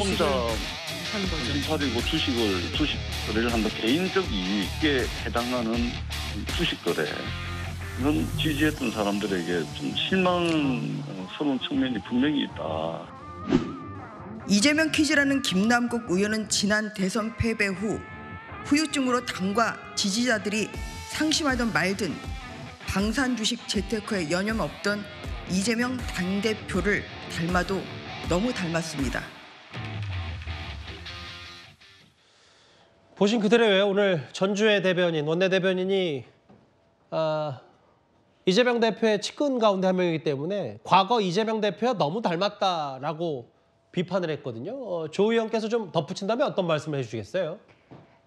혼자 정신 차리고 주식거래를 한다. 개인적 이익에 해당하는 주식거래는 지지했던 사람들에게 좀 실망스러운 측면이 분명히 있다. 이재명 퀴즈라는 김남국 의원은 지난 대선 패배 후 후유증으로 당과 지지자들이 상심하던 말든 방산 주식 재테크에 연연 없던 이재명 당대표를 닮아도 너무 닮았습니다. 보신 그대로 왜 오늘 전주의 대변인, 원내대변인이 이재명 대표의 측근 가운데 한 명이기 때문에 과거 이재명 대표와 너무 닮았다라고 비판을 했거든요. 조 의원께서 좀 덧붙인다면 어떤 말씀을 해주시겠어요?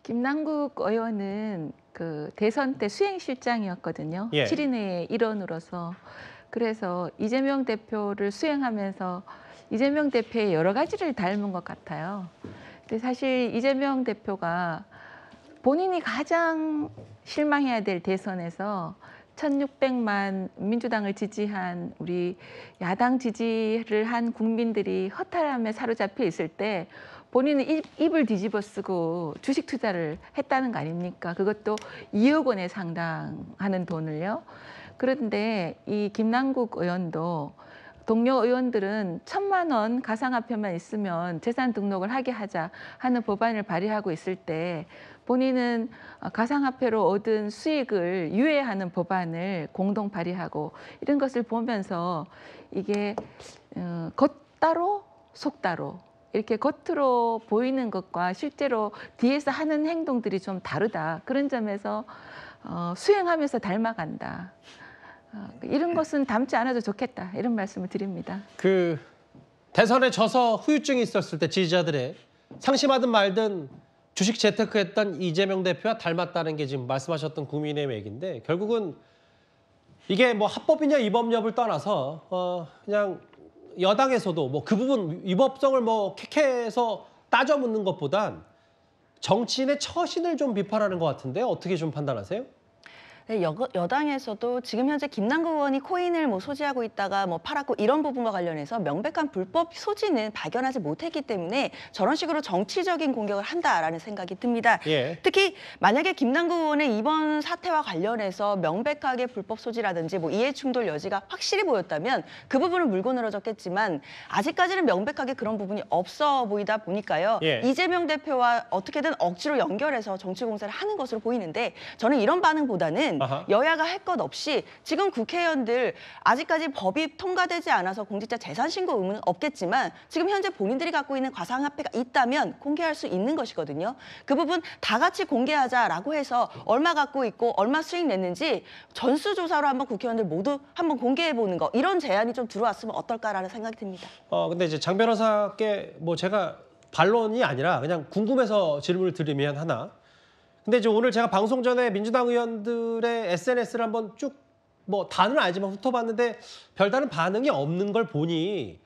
김남국 의원은 그 대선 때 수행실장이었거든요. 7인회의 일원으로서. 그래서 이재명 대표를 수행하면서 이재명 대표의 여러 가지를 닮은 것 같아요. 근데 사실 이재명 대표가 본인이 가장 실망해야 될 대선에서 1,600만 민주당을 지지한 우리 야당 지지를 한 국민들이 허탈함에 사로잡혀 있을 때 본인은 입을 뒤집어 쓰고 주식 투자를 했다는 거 아닙니까? 그것도 2억 원에 상당하는 돈을요. 그런데 이 김남국 의원도 동료 의원들은 1,000만 원 가상화폐만 있으면 재산 등록을 하게 하자 하는 법안을 발의하고 있을 때 본인은 가상화폐로 얻은 수익을 유예하는 법안을 공동 발의하고 이런 것을 보면서 이게 겉따로 속따로 이렇게 겉으로 보이는 것과 실제로 뒤에서 하는 행동들이 좀 다르다. 그런 점에서 수행하면서 닮아간다. 이런 것은 닮지 않아도 좋겠다. 이런 말씀을 드립니다. 그 대선에 져서 후유증이 있었을 때 지지자들의 상심하든 말든 주식 재테크했던 이재명 대표와 닮았다는 게 지금 말씀하셨던 국민의힘 얘기인데 결국은 이게 뭐 합법이냐 위법 여부를 떠나서 그냥 여당에서도 뭐 그 부분 위법성을 뭐 캐캐해서 따져 묻는 것보단 정치인의 처신을 좀 비판하는 것 같은데 어떻게 좀 판단하세요? 네, 여당에서도 지금 현재 김남국 의원이 코인을 뭐 소지하고 있다가 뭐 팔았고 이런 부분과 관련해서 명백한 불법 소지는 발견하지 못했기 때문에 저런 식으로 정치적인 공격을 한다라는 생각이 듭니다. 예. 특히 만약에 김남국 의원의 이번 사태와 관련해서 명백하게 불법 소지라든지 뭐 이해충돌 여지가 확실히 보였다면 그 부분은 물고늘어 졌겠지만 아직까지는 명백하게 그런 부분이 없어 보이다 보니까요. 예. 이재명 대표와 어떻게든 억지로 연결해서 정치 공세를 하는 것으로 보이는데 저는 이런 반응보다는 아하. 여야가 할 것 없이 지금 국회의원들 아직까지 법이 통과되지 않아서 공직자 재산 신고 의무는 없겠지만 지금 현재 본인들이 갖고 있는 가상화폐가 있다면 공개할 수 있는 것이거든요. 그 부분 다 같이 공개하자라고 해서 얼마 갖고 있고 얼마 수익 냈는지 전수조사로 한번 국회의원들 모두 한번 공개해보는 거 이런 제안이 좀 들어왔으면 어떨까라는 생각이 듭니다. 근데 이제 장 변호사께 뭐 제가 반론이 아니라 그냥 궁금해서 질문을 드리면 하나. 근데 이제 오늘 제가 방송 전에 민주당 의원들의 SNS를 한번 쭉 뭐 다는 알지만 훑어봤는데 별다른 반응이 없는 걸 보니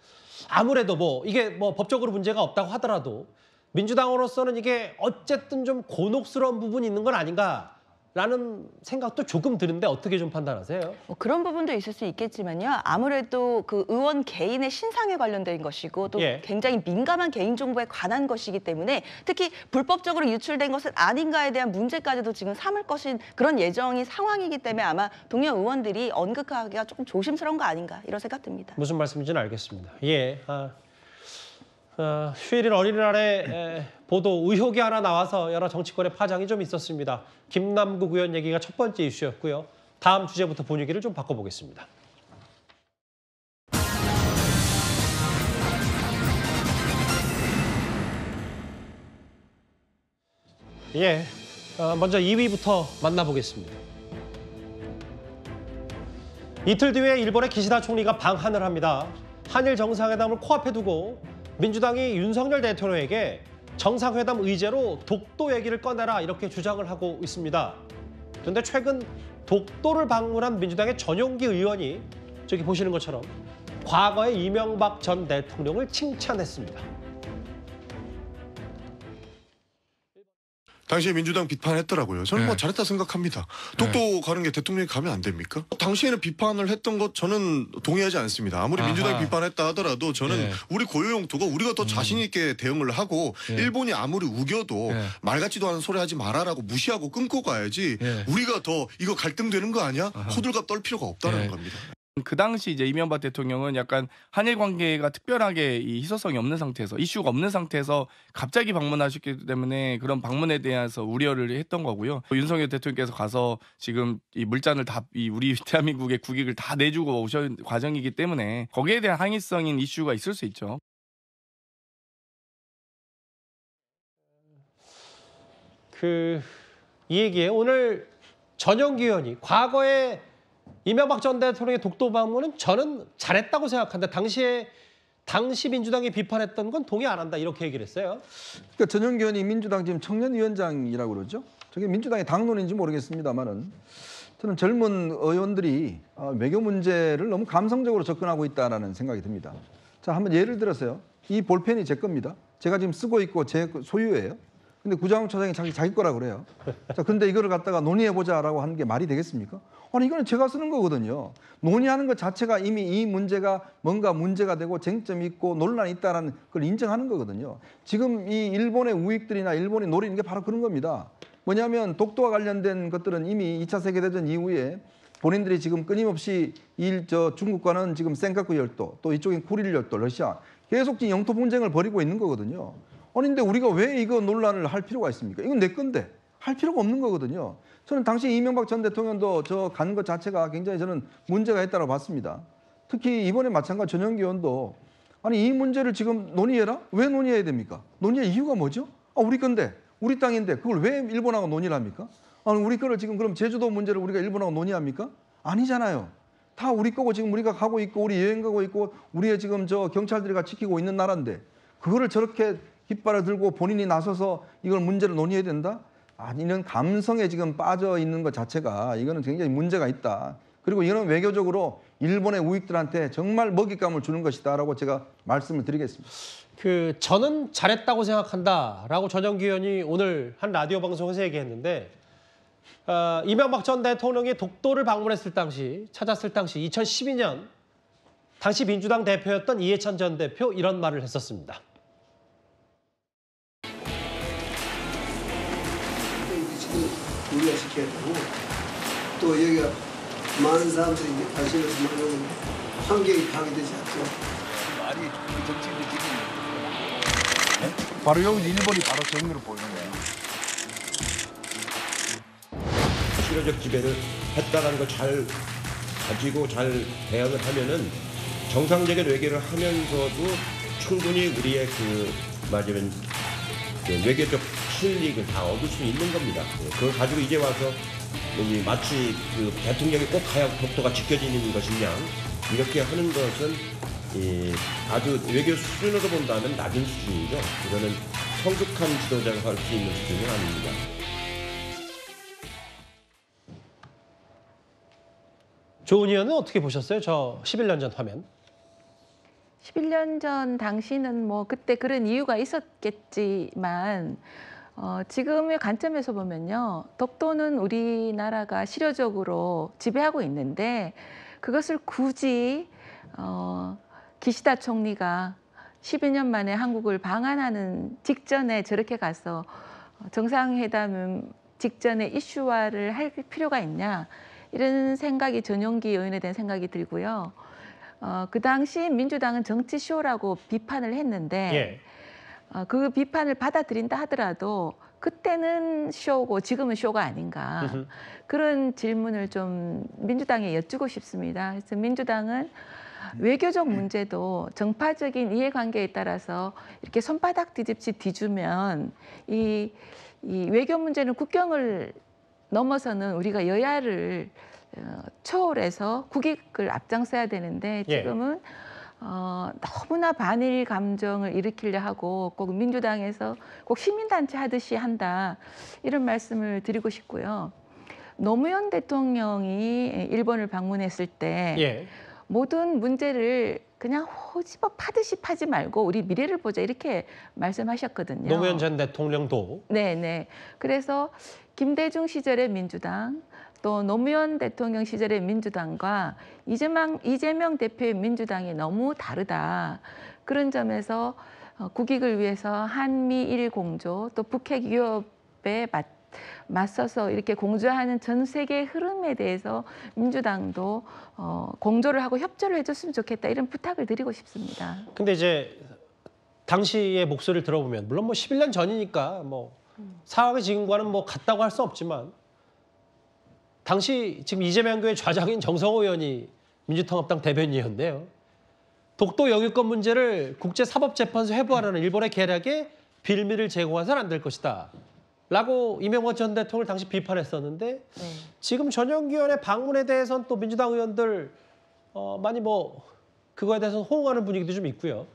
아무래도 뭐 이게 뭐 법적으로 문제가 없다고 하더라도 민주당으로서는 이게 어쨌든 좀 곤혹스러운 부분이 있는 건 아닌가. 라는 생각도 조금 드는데 어떻게 좀 판단하세요? 그런 부분도 있을 수 있겠지만요. 아무래도 그 의원 개인의 신상에 관련된 것이고 또 예. 굉장히 민감한 개인정보에 관한 것이기 때문에 특히 불법적으로 유출된 것은 아닌가에 대한 문제까지도 지금 삼을 것인 그런 예정이 상황이기 때문에 아마 동료 의원들이 언급하기가 조금 조심스러운 거 아닌가 이런 생각 듭니다. 무슨 말씀인지는 알겠습니다. 예. 휴일인 어린이날에 보도 의혹이 하나 나와서 여러 정치권의 파장이 좀 있었습니다. 김남국 의원 얘기가 첫 번째 이슈였고요. 다음 주제부터 분위기를 좀 바꿔보겠습니다. 예, 먼저 2위부터 만나보겠습니다. 이틀 뒤에 일본의 기시다 총리가 방한을 합니다. 한일 정상회담을 코앞에 두고 민주당이 윤석열 대통령에게 정상회담 의제로 독도 얘기를 꺼내라 이렇게 주장을 하고 있습니다. 그런데 최근 독도를 방문한 민주당의 전용기 의원이 저기 보시는 것처럼 과거의 이명박 전 대통령을 칭찬했습니다. 당시에 민주당 비판했더라고요. 저는 뭐 잘했다 생각합니다. 독도 가는 게 대통령이 가면 안 됩니까? 당시에는 비판을 했던 것 저는 동의하지 않습니다. 아무리 민주당이 비판했다 하더라도 저는 우리 고유용토가 우리가 더 자신 있게 대응을 하고 일본이 아무리 우겨도 말 같지도 않은 소리 하지 마라라고 무시하고 끊고 가야지 우리가 더 이거 갈등되는 거 아니야? 호들갑 떨 필요가 없다는 겁니다. 그 당시 이제 이명박 대통령은 약간 한일 관계가 특별하게 이 희소성이 없는 상태에서 이슈가 없는 상태에서 갑자기 방문하셨기 때문에 그런 방문에 대해서 우려를 했던 거고요. 윤석열 대통령께서 가서 지금 이 물잔을 다 이 우리 대한민국의 국익을 다 내주고 오신 과정이기 때문에 거기에 대한 항의성인 이슈가 있을 수 있죠. 이 얘기에 오늘 전용기 의원이 과거에 이명박 전 대통령의 독도 방문은 저는 잘했다고 생각한다. 당시 민주당이 비판했던 건 동의 안 한다. 이렇게 얘기를 했어요. 그러니까 전용기 의원이 민주당 지금 청년위원장이라고 그러죠. 저게 민주당의 당론인지 모르겠습니다만은 저는 젊은 의원들이 외교 문제를 너무 감성적으로 접근하고 있다라는 생각이 듭니다. 자, 한번 예를 들어서요. 이 볼펜이 제 겁니다. 제가 지금 쓰고 있고 제 소유예요. 근데 구자욱 처장이 자기 거라 그래요. 자, 근데 이거를 갖다가 논의해보자라고 하는 게 말이 되겠습니까? 아니, 이거는 제가 쓰는 거거든요. 논의하는 것 자체가 이미 이 문제가 뭔가 문제가 되고 쟁점이 있고 논란이 있다는 걸 인정하는 거거든요. 지금 이 일본의 우익들이나 일본이 노리는 게 바로 그런 겁니다. 뭐냐면 독도와 관련된 것들은 이미 2차 세계대전 이후에 본인들이 지금 끊임없이 중국과는 지금 센카쿠 열도, 또 이쪽인 쿠릴 열도, 러시아 계속 지금 영토 분쟁을 벌이고 있는 거거든요. 아니, 근데 우리가 왜 이거 논란을 할 필요가 있습니까? 이건 내 건데 할 필요가 없는 거거든요. 저는 당시 이명박 전 대통령도 저 간 것 자체가 굉장히 저는 문제가 있다고 봤습니다. 특히 이번에 마찬가지 전용기 의원도 아니, 이 문제를 지금 논의해라? 왜 논의해야 됩니까? 논의할 이유가 뭐죠? 아, 우리 건데, 우리 땅인데 그걸 왜 일본하고 논의를 합니까? 아니, 우리 거를 지금 그럼 제주도 문제를 우리가 일본하고 논의합니까? 아니잖아요. 다 우리 거고 지금 우리가 가고 있고 우리 여행 가고 있고 우리의 지금 저 경찰들이 지키고 있는 나라인데 그거를 저렇게 깃발을 들고 본인이 나서서 이걸 문제를 논의해야 된다? 아니, 이런 감성에 지금 빠져 있는 것 자체가 이거는 굉장히 문제가 있다. 그리고 이거는 외교적으로 일본의 우익들한테 정말 먹잇감을 주는 것이다라고 제가 말씀을 드리겠습니다. 저는 잘했다고 생각한다라고 전용기 의원이 오늘 한 라디오 방송에서 얘기했는데 이명박 전 대통령이 독도를 방문했을 당시, 찾았을 당시 2012년 당시 민주당 대표였던 이해찬 전 대표 이런 말을 했었습니다. 우리가 시켜야 되고 또 여기가 많은 사람들이 이제 다시 와서 만나는 환경이 파괴되지 않죠. 말이 정치인들 지금 바로 여기 일본이 바로 정의로 보이는 거예요. 실효적 지배를 했다는 걸 잘 가지고 잘 대응을 하면은 정상적인 외교를 하면서도 충분히 우리의 말하자면 외교적 실익을 다 얻을 수 있는 겁니다. 그걸 가지고 이제 와서 마치 대통령이 꼭 가야 독도가 지켜지는 것이냐 이렇게 하는 것은 아주 외교 수준으로 본다면 낮은 수준이죠. 이거는 성숙한 지도자가 할 수 있는 수준은 아닙니다. 조은 의원은 어떻게 보셨어요? 저 11년 전 화면. 11년 전 당시는 뭐 그때 그런 이유가 있었겠지만 지금의 관점에서 보면요. 독도는 우리나라가 실효적으로 지배하고 있는데 그것을 굳이 기시다 총리가 12년 만에 한국을 방한하는 직전에 저렇게 가서 정상회담 직전에 이슈화를 할 필요가 있냐. 이런 생각이 전용기 의원에 대한 생각이 들고요. 그 당시 민주당은 정치쇼라고 비판을 했는데 그 비판을 받아들인다 하더라도 그때는 쇼고 지금은 쇼가 아닌가 그런 질문을 좀 민주당에 여쭈고 싶습니다. 그래서 민주당은 외교적 문제도 정파적인 이해관계에 따라서 이렇게 손바닥 뒤집듯이 뒤주면 이 외교 문제는 국경을 넘어서는 우리가 여야를 초월해서 국익을 앞장서야 되는데 지금은 너무나 반일 감정을 일으키려 하고 꼭 민주당에서 꼭 시민단체 하듯이 한다 이런 말씀을 드리고 싶고요. 노무현 대통령이 일본을 방문했을 때 모든 문제를 그냥 호집어 파듯이 파지 말고 우리 미래를 보자 이렇게 말씀하셨거든요. 노무현 전 대통령도. 네네. 그래서 김대중 시절의 민주당, 또 노무현 대통령 시절의 민주당과 이재명 대표의 민주당이 너무 다르다. 그런 점에서 국익을 위해서 한미일 공조, 또 북핵 위협에 맞서서 이렇게 공조하는 전 세계의 흐름에 대해서 민주당도 공조를 하고 협조를 해줬으면 좋겠다 이런 부탁을 드리고 싶습니다. 근데 이제 당시의 목소리를 들어보면 물론 뭐 11년 전이니까 뭐 상황이 지금과는 뭐 같다고 할 수 없지만 당시 지금 이재명교의 좌장인 정성호 의원이 민주통합당 대변인이었는데요. 독도 영유권 문제를 국제사법재판소 회부하라는 일본의 계략에 빌미를 제공해서는 안 될 것이다. 라고 이명박 전 대통령을 당시 비판했었는데 지금 전용기 의원의 방문에 대해서는 또 민주당 의원들 많이 뭐 그거에 대해서 호응하는 분위기도 좀 있고요.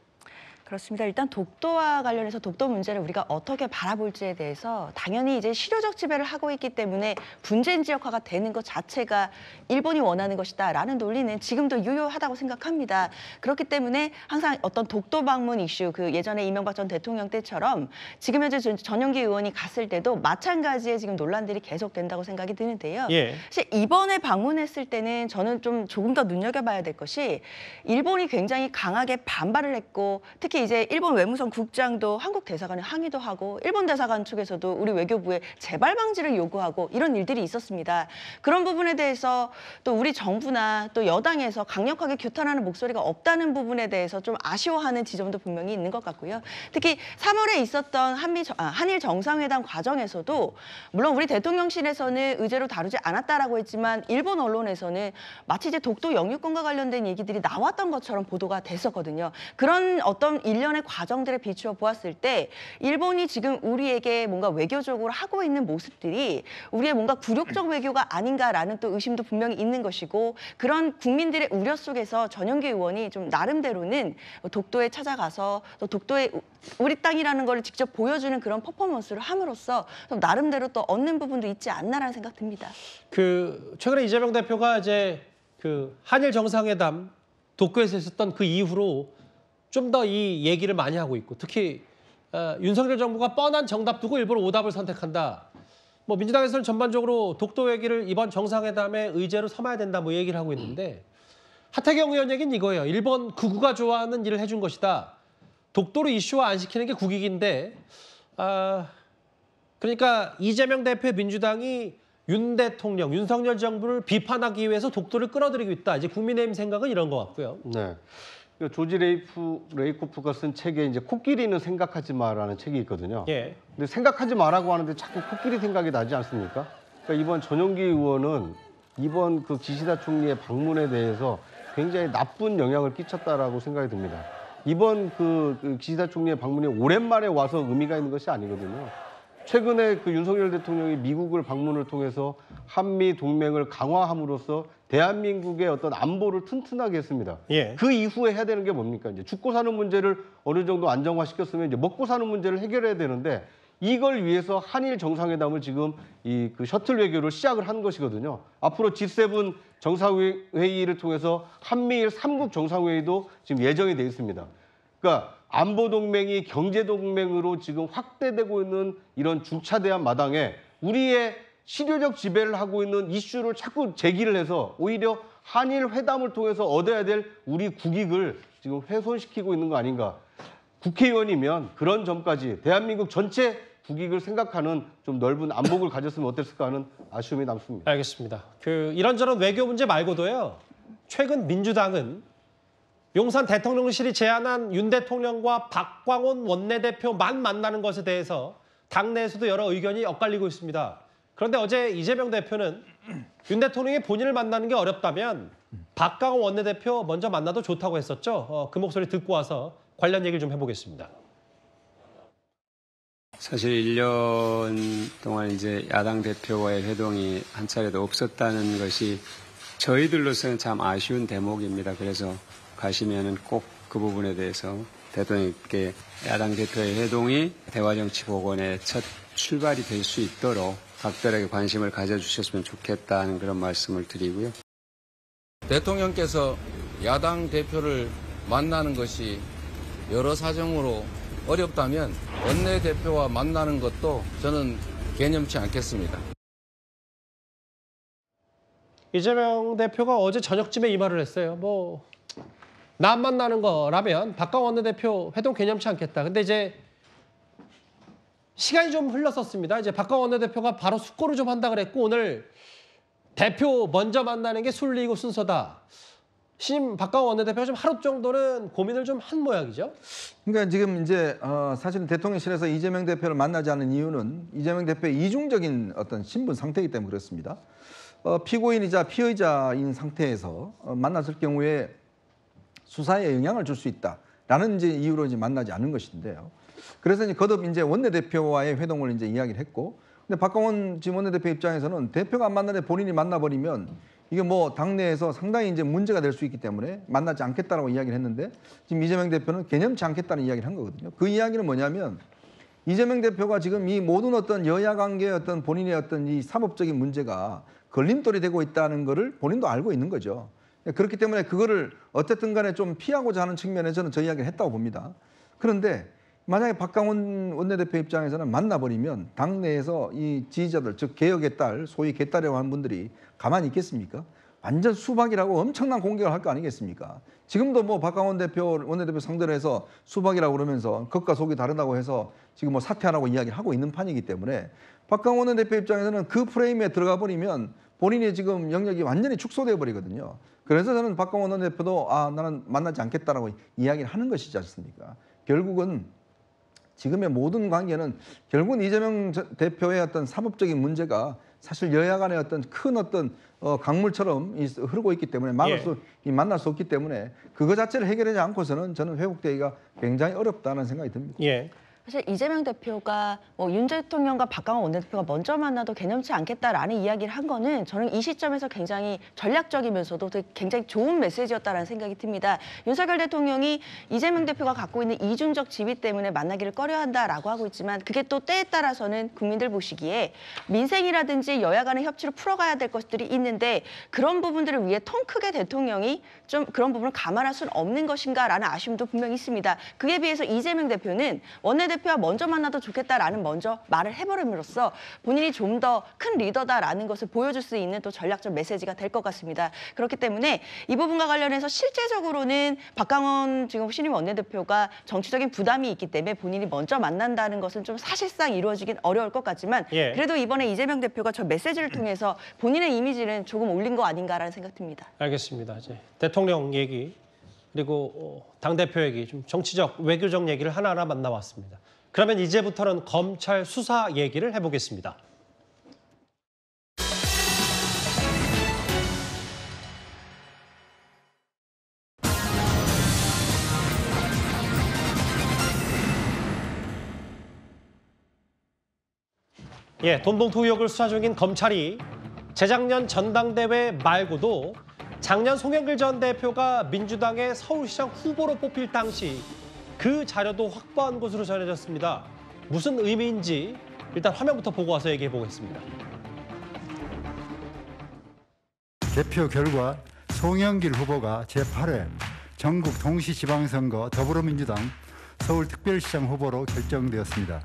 그렇습니다. 일단 독도와 관련해서 독도 문제를 우리가 어떻게 바라볼지에 대해서 당연히 이제 실효적 지배를 하고 있기 때문에 분쟁 지역화가 되는 것 자체가 일본이 원하는 것이다라는 논리는 지금도 유효하다고 생각합니다. 그렇기 때문에 항상 어떤 독도 방문 이슈, 그 예전에 이명박 전 대통령 때처럼 지금 현재 전용기 의원이 갔을 때도 마찬가지의 지금 논란들이 계속된다고 생각이 드는데요. 예. 사실 이번에 방문했을 때는 저는 좀 조금 더 눈여겨봐야 될 것이 일본이 굉장히 강하게 반발을 했고 특히 이제 일본 외무성 국장도 한국 대사관에 항의도 하고 일본 대사관 측에서도 우리 외교부에 재발 방지를 요구하고 이런 일들이 있었습니다. 그런 부분에 대해서 또 우리 정부나 또 여당에서 강력하게 규탄하는 목소리가 없다는 부분에 대해서 좀 아쉬워하는 지점도 분명히 있는 것 같고요. 특히 3월에 있었던 한일 정상회담 과정에서도 물론 우리 대통령실에서는 의제로 다루지 않았다라고 했지만 일본 언론에서는 마치 이제 독도 영유권과 관련된 얘기들이 나왔던 것처럼 보도가 됐었거든요. 그런 어떤 일련의 과정들에 비추어 보았을 때 일본이 지금 우리에게 뭔가 외교적으로 하고 있는 모습들이 우리의 뭔가 굴욕적 외교가 아닌가라는 또 의심도 분명히 있는 것이고 그런 국민들의 우려 속에서 전용기 의원이 좀 나름대로는 독도에 찾아가서 또 독도의 우리 땅이라는 걸 직접 보여주는 그런 퍼포먼스를 함으로써 좀 나름대로 또 얻는 부분도 있지 않나라는 생각 듭니다. 최근에 이재명 대표가 이제 한일 정상회담 독도에서 있었던 그 이후로 좀 더 이 얘기를 많이 하고 있고 특히 윤석열 정부가 뻔한 정답 두고 일부러 오답을 선택한다. 뭐 민주당에서는 전반적으로 독도 얘기를 이번 정상회담의 의제로 삼아야 된다 뭐 얘기를 하고 있는데 하태경 의원 얘기는 이거예요. 일본 극우가 좋아하는 일을 해준 것이다. 독도를 이슈화 안 시키는 게 국익인데 그러니까 이재명 대표의 민주당이 윤 대통령, 윤석열 정부를 비판하기 위해서 독도를 끌어들이고 있다. 이제 국민의힘 생각은 이런 것 같고요. 네. 조지 레이코프가 쓴 책에 이제 코끼리는 생각하지 마라는 책이 있거든요. 예. 근데 생각하지 마라고 하는데 자꾸 코끼리 생각이 나지 않습니까? 그러니까 이번 전용기 의원은 이번 그 기시다 총리의 방문에 대해서 굉장히 나쁜 영향을 끼쳤다라고 생각이 듭니다. 이번 그 기시다 총리의 방문이 오랜만에 와서 의미가 있는 것이 아니거든요. 최근에 그 윤석열 대통령이 미국을 방문을 통해서 한미 동맹을 강화함으로써 대한민국의 어떤 안보를 튼튼하게 했습니다. 예. 그 이후에 해야 되는 게 뭡니까? 이제 죽고 사는 문제를 어느 정도 안정화시켰으면 이제 먹고 사는 문제를 해결해야 되는데 이걸 위해서 한일 정상회담을 지금 이 그 셔틀 외교를 시작을 한 것이거든요. 앞으로 G7 정상회의를 통해서 한미일 3국 정상회의도 지금 예정이 돼 있습니다. 그러니까 안보 동맹이 경제 동맹으로 지금 확대되고 있는 이런 주차대한 마당에 우리의 실효적 지배를 하고 있는 이슈를 자꾸 제기를 해서 오히려 한일 회담을 통해서 얻어야 될 우리 국익을 지금 훼손시키고 있는 거 아닌가. 국회의원이면 그런 점까지 대한민국 전체 국익을 생각하는 좀 넓은 안목을 가졌으면 어땠을까 하는 아쉬움이 남습니다. 알겠습니다. 이런저런 외교 문제 말고도요. 최근 민주당은 용산 대통령실이 제안한 윤 대통령과 박광온 원내대표만 만나는 것에 대해서 당내에서도 여러 의견이 엇갈리고 있습니다. 그런데 어제 이재명 대표는 윤 대통령이 본인을 만나는 게 어렵다면 박광온 원내대표 먼저 만나도 좋다고 했었죠. 그 목소리 듣고 와서 관련 얘기를 좀 해보겠습니다. 사실 1년 동안 이제 야당 대표와의 회동이 한 차례도 없었다는 것이 저희들로서는 참 아쉬운 대목입니다. 그래서 가시면은 꼭 그 부분에 대해서 대통령께 야당 대표의 회동이 대화정치복원의 첫 출발이 될 수 있도록 각별하게 관심을 가져주셨으면 좋겠다는 그런 말씀을 드리고요. 대통령께서 야당 대표를 만나는 것이 여러 사정으로 어렵다면 원내대표와 만나는 것도 저는 개념치 않겠습니다. 이재명 대표가 어제 저녁쯤에 이 말을 했어요. 뭐 나 안 만나는 거라면 박광온 원내대표 회동 개념치 않겠다. 근데 이제 시간이 좀 흘렀었습니다. 이제 박광온 원내대표가 바로 숙고를 좀 한다 그랬고 오늘 대표 먼저 만나는 게 순리이고 순서다. 신임 박광온 원내대표가 좀 하루 정도는 고민을 좀 한 모양이죠. 그러니까 지금 이제 사실은 대통령실에서 이재명 대표를 만나지 않은 이유는 이재명 대표의 이중적인 어떤 신분 상태이기 때문에 그렇습니다. 피고인이자 피의자인 상태에서 만났을 경우에 수사에 영향을 줄 수 있다라는 이제 이유로 이제 만나지 않은 것인데요. 그래서 이제 거듭 이제 원내대표와의 회동을 이제 이야기를 했고, 근데 박광온 지금 원내대표 입장에서는 대표가 안 만나는데 본인이 만나버리면 이게 뭐 당내에서 상당히 이제 문제가 될 수 있기 때문에 만나지 않겠다라고 이야기를 했는데 지금 이재명 대표는 개념치 않겠다는 이야기를 한 거거든요. 그 이야기는 뭐냐면 이재명 대표가 지금 이 모든 어떤 여야 관계의 어떤 본인의 어떤 이 사법적인 문제가 걸림돌이 되고 있다는 거를 본인도 알고 있는 거죠. 그렇기 때문에 그거를 어쨌든 간에 좀 피하고자 하는 측면에서 저는 저 이야기를 했다고 봅니다. 그런데 만약에 박광온 원내대표 입장에서는 만나버리면 당내에서 이 지지자들, 즉 개혁의 딸, 소위 개딸이라고 하는 분들이 가만히 있겠습니까? 완전 수박이라고 엄청난 공격을 할 거 아니겠습니까? 지금도 뭐 박광온 대표, 원내대표 상대로 해서 수박이라고 그러면서 겉과 속이 다르다고 해서 지금 뭐 사퇴하라고 이야기를 하고 있는 판이기 때문에 박광온 원내대표 입장에서는 그 프레임에 들어가 버리면 본인의 지금 영역이 완전히 축소되어 버리거든요. 그래서 저는 박광온 원내대표도 아, 나는 만나지 않겠다라고 이야기를 하는 것이지 않습니까? 결국은 지금의 모든 관계는 결국은 이재명 대표의 어떤 사법적인 문제가 사실 여야 간의 어떤 큰 어떤 강물처럼 흐르고 있기 때문에 만날 수 없기 때문에 그거 자체를 해결하지 않고서는 저는 회복되기가 굉장히 어렵다는 생각이 듭니다. 예. 사실 이재명 대표가 뭐 윤 대통령과 박광온 원내대표가 먼저 만나도 개념치 않겠다라는 이야기를 한 거는 저는 이 시점에서 굉장히 전략적이면서도 되게 굉장히 좋은 메시지였다라는 생각이 듭니다. 윤석열 대통령이 이재명 대표가 갖고 있는 이중적 지위 때문에 만나기를 꺼려한다라고 하고 있지만 그게 또 때에 따라서는 국민들 보시기에 민생이라든지 여야 간의 협치로 풀어가야 될 것들이 있는데 그런 부분들을 위해 통 크게 대통령이 좀 그런 부분을 감안할 수는 없는 것인가라는 아쉬움도 분명히 있습니다. 그에 비해서 이재명 대표는 원내대표 대표와 먼저 만나도 좋겠다라는 먼저 말을 해버림으로써 본인이 좀 더 큰 리더다라는 것을 보여줄 수 있는 또 전략적 메시지가 될 것 같습니다. 그렇기 때문에 이 부분과 관련해서 실제적으로는 박광온 지금 신임 원내대표가 정치적인 부담이 있기 때문에 본인이 먼저 만난다는 것은 좀 사실상 이루어지긴 어려울 것 같지만 그래도 이번에 이재명 대표가 저 메시지를 통해서 본인의 이미지는 조금 올린 거 아닌가라는 생각 듭니다. 알겠습니다. 이제 대통령 얘기 그리고 당대표 얘기, 좀 정치적, 외교적 얘기를 하나하나 만나봤습니다. 그러면 이제부터는 검찰 수사 얘기를 해보겠습니다. 예, 돈봉투 의혹을 수사 중인 검찰이 재작년 전당대회 말고도 작년 송영길 전 대표가 민주당의 서울시장 후보로 뽑힐 당시 그 자료도 확보한 것으로 전해졌습니다. 무슨 의미인지 일단 화면부터 보고 와서 얘기해 보겠습니다. 개표 결과 송영길 후보가 제8회 전국 동시지방선거 더불어민주당 서울특별시장 후보로 결정되었습니다.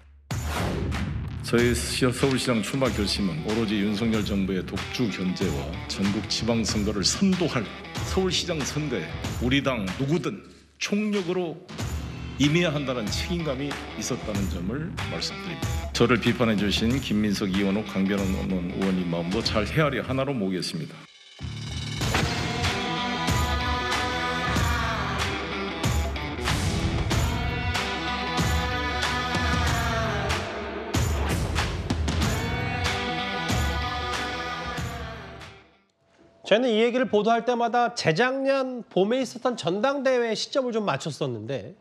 저희 서울시장 출마 결심은 오로지 윤석열 정부의 독주 견제와 전국 지방선거를 선도할 서울시장 선거에 우리 당 누구든 총력으로 임해야 한다는 책임감이 있었다는 점을 말씀드립니다. 저를 비판해 주신 김민석, 이원욱, 강변원 의원님 마음도 잘 헤아려 하나로 모으겠습니다. 저는 이 얘기를 보도할 때마다 재작년 봄에 있었던 전당대회 시점을 좀 맞췄었는데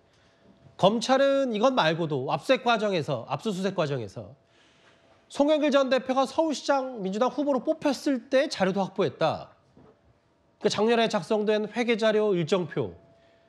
검찰은 이것 말고도 압수수색 과정에서 송영길 전 대표가 서울시장 민주당 후보로 뽑혔을 때 자료도 확보했다. 그 작년에 작성된 회계자료 일정표.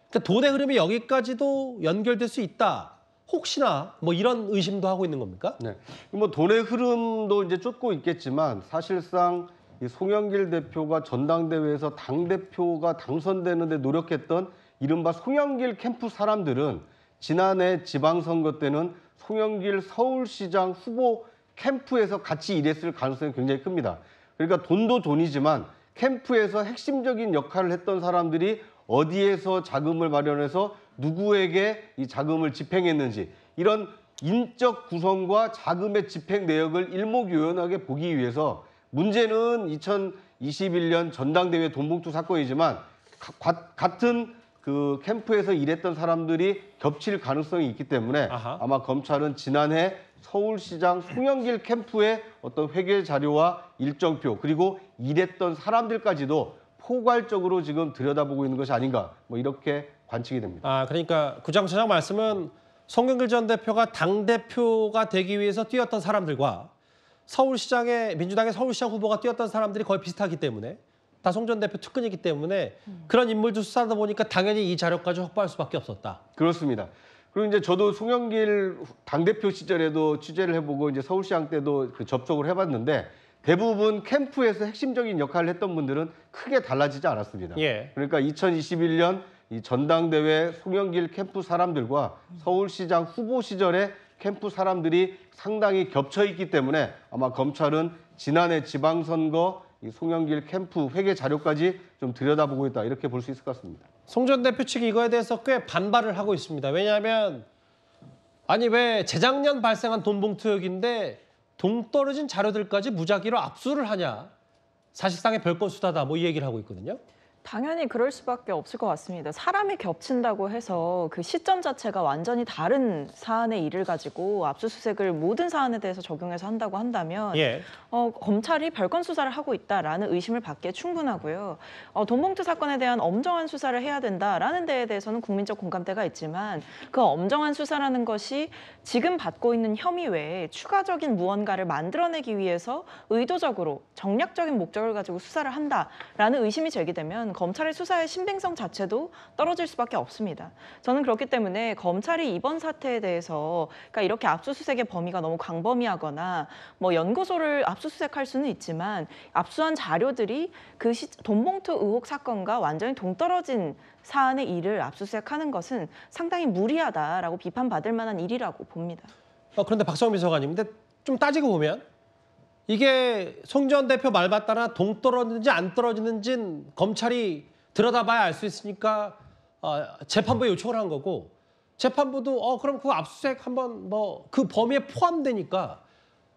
그러니까 돈의 흐름이 여기까지도 연결될 수 있다. 혹시나 뭐 이런 의심도 하고 있는 겁니까? 네. 뭐 돈의 흐름도 이제 쫓고 있겠지만 사실상 이 송영길 대표가 전당대회에서 당대표가 당선되는데 노력했던 이른바 송영길 캠프 사람들은 지난해 지방선거 때는 송영길 서울시장 후보 캠프에서 같이 일했을 가능성이 굉장히 큽니다. 그러니까 돈도 돈이지만 캠프에서 핵심적인 역할을 했던 사람들이 어디에서 자금을 마련해서 누구에게 이 자금을 집행했는지 이런 인적 구성과 자금의 집행 내역을 일목요연하게 보기 위해서 문제는 2021년 전당대회 돈봉투 사건이지만 같은 그 캠프에서 일했던 사람들이 겹칠 가능성이 있기 때문에 아마 검찰은 지난해 서울시장 송영길 캠프의 어떤 회계 자료와 일정표 그리고 일했던 사람들까지도 포괄적으로 지금 들여다보고 있는 것이 아닌가 뭐 이렇게 관측이 됩니다. 아 그러니까 구장처장 말씀은 송영길 전 대표가 당대표가 되기 위해서 뛰었던 사람들과 서울시장의 민주당의 서울시장 후보가 뛰었던 사람들이 거의 비슷하기 때문에 다 송 전 대표 특근이기 때문에 그런 인물들 수사하다 보니까 당연히 이 자료까지 확보할 수밖에 없었다. 그렇습니다. 그리고 이제 저도 송영길 당대표 시절에도 취재를 해보고 이제 서울시장 때도 그 접촉을 해봤는데 대부분 캠프에서 핵심적인 역할을 했던 분들은 크게 달라지지 않았습니다. 예. 그러니까 2021년 이 전당대회 송영길 캠프 사람들과 서울시장 후보 시절에 캠프 사람들이 상당히 겹쳐있기 때문에 아마 검찰은 지난해 지방선거 이 송영길 캠프 회계 자료까지 좀 들여다보고 있다 이렇게 볼 수 있을 것 같습니다. 송 전 대표 측이 이거에 대해서 꽤 반발을 하고 있습니다. 왜냐하면 아니 왜 재작년 발생한 돈봉투역인데 동떨어진 자료들까지 무작위로 압수를 하냐. 사실상의 별건 수다다 뭐 이 얘기를 하고 있거든요. 당연히 그럴 수밖에 없을 것 같습니다. 사람이 겹친다고 해서 그 시점 자체가 완전히 다른 사안의 일을 가지고 압수수색을 모든 사안에 대해서 적용해서 한다고 한다면 예. 검찰이 별건 수사를 하고 있다라는 의심을 받기에 충분하고요. 돈봉투 사건에 대한 엄정한 수사를 해야 된다라는 데에 대해서는 국민적 공감대가 있지만 그 엄정한 수사라는 것이 지금 받고 있는 혐의 외에 추가적인 무언가를 만들어내기 위해서 의도적으로 정략적인 목적을 가지고 수사를 한다라는 의심이 제기되면 검찰의 수사의 신빙성 자체도 떨어질 수밖에 없습니다. 저는 그렇기 때문에 검찰이 이번 사태에 대해서 그러니까 이렇게 압수수색의 범위가 너무 광범위하거나 뭐 연구소를 압수수색할 수는 있지만 압수한 자료들이 그 돈봉투 의혹 사건과 완전히 동떨어진 사안의 일을 압수수색하는 것은 상당히 무리하다라고 비판받을 만한 일이라고 봅니다. 그런데 박성민 비서관님, 근데 좀 따지고 보면 이게 송 전 대표 말만 따라 동떨어지는지 안 떨어지는지는 검찰이 들여다봐야 알 수 있으니까 재판부에 요청을 한 거고 재판부도 그럼 그 압수수색 한번 뭐 그 범위에 포함되니까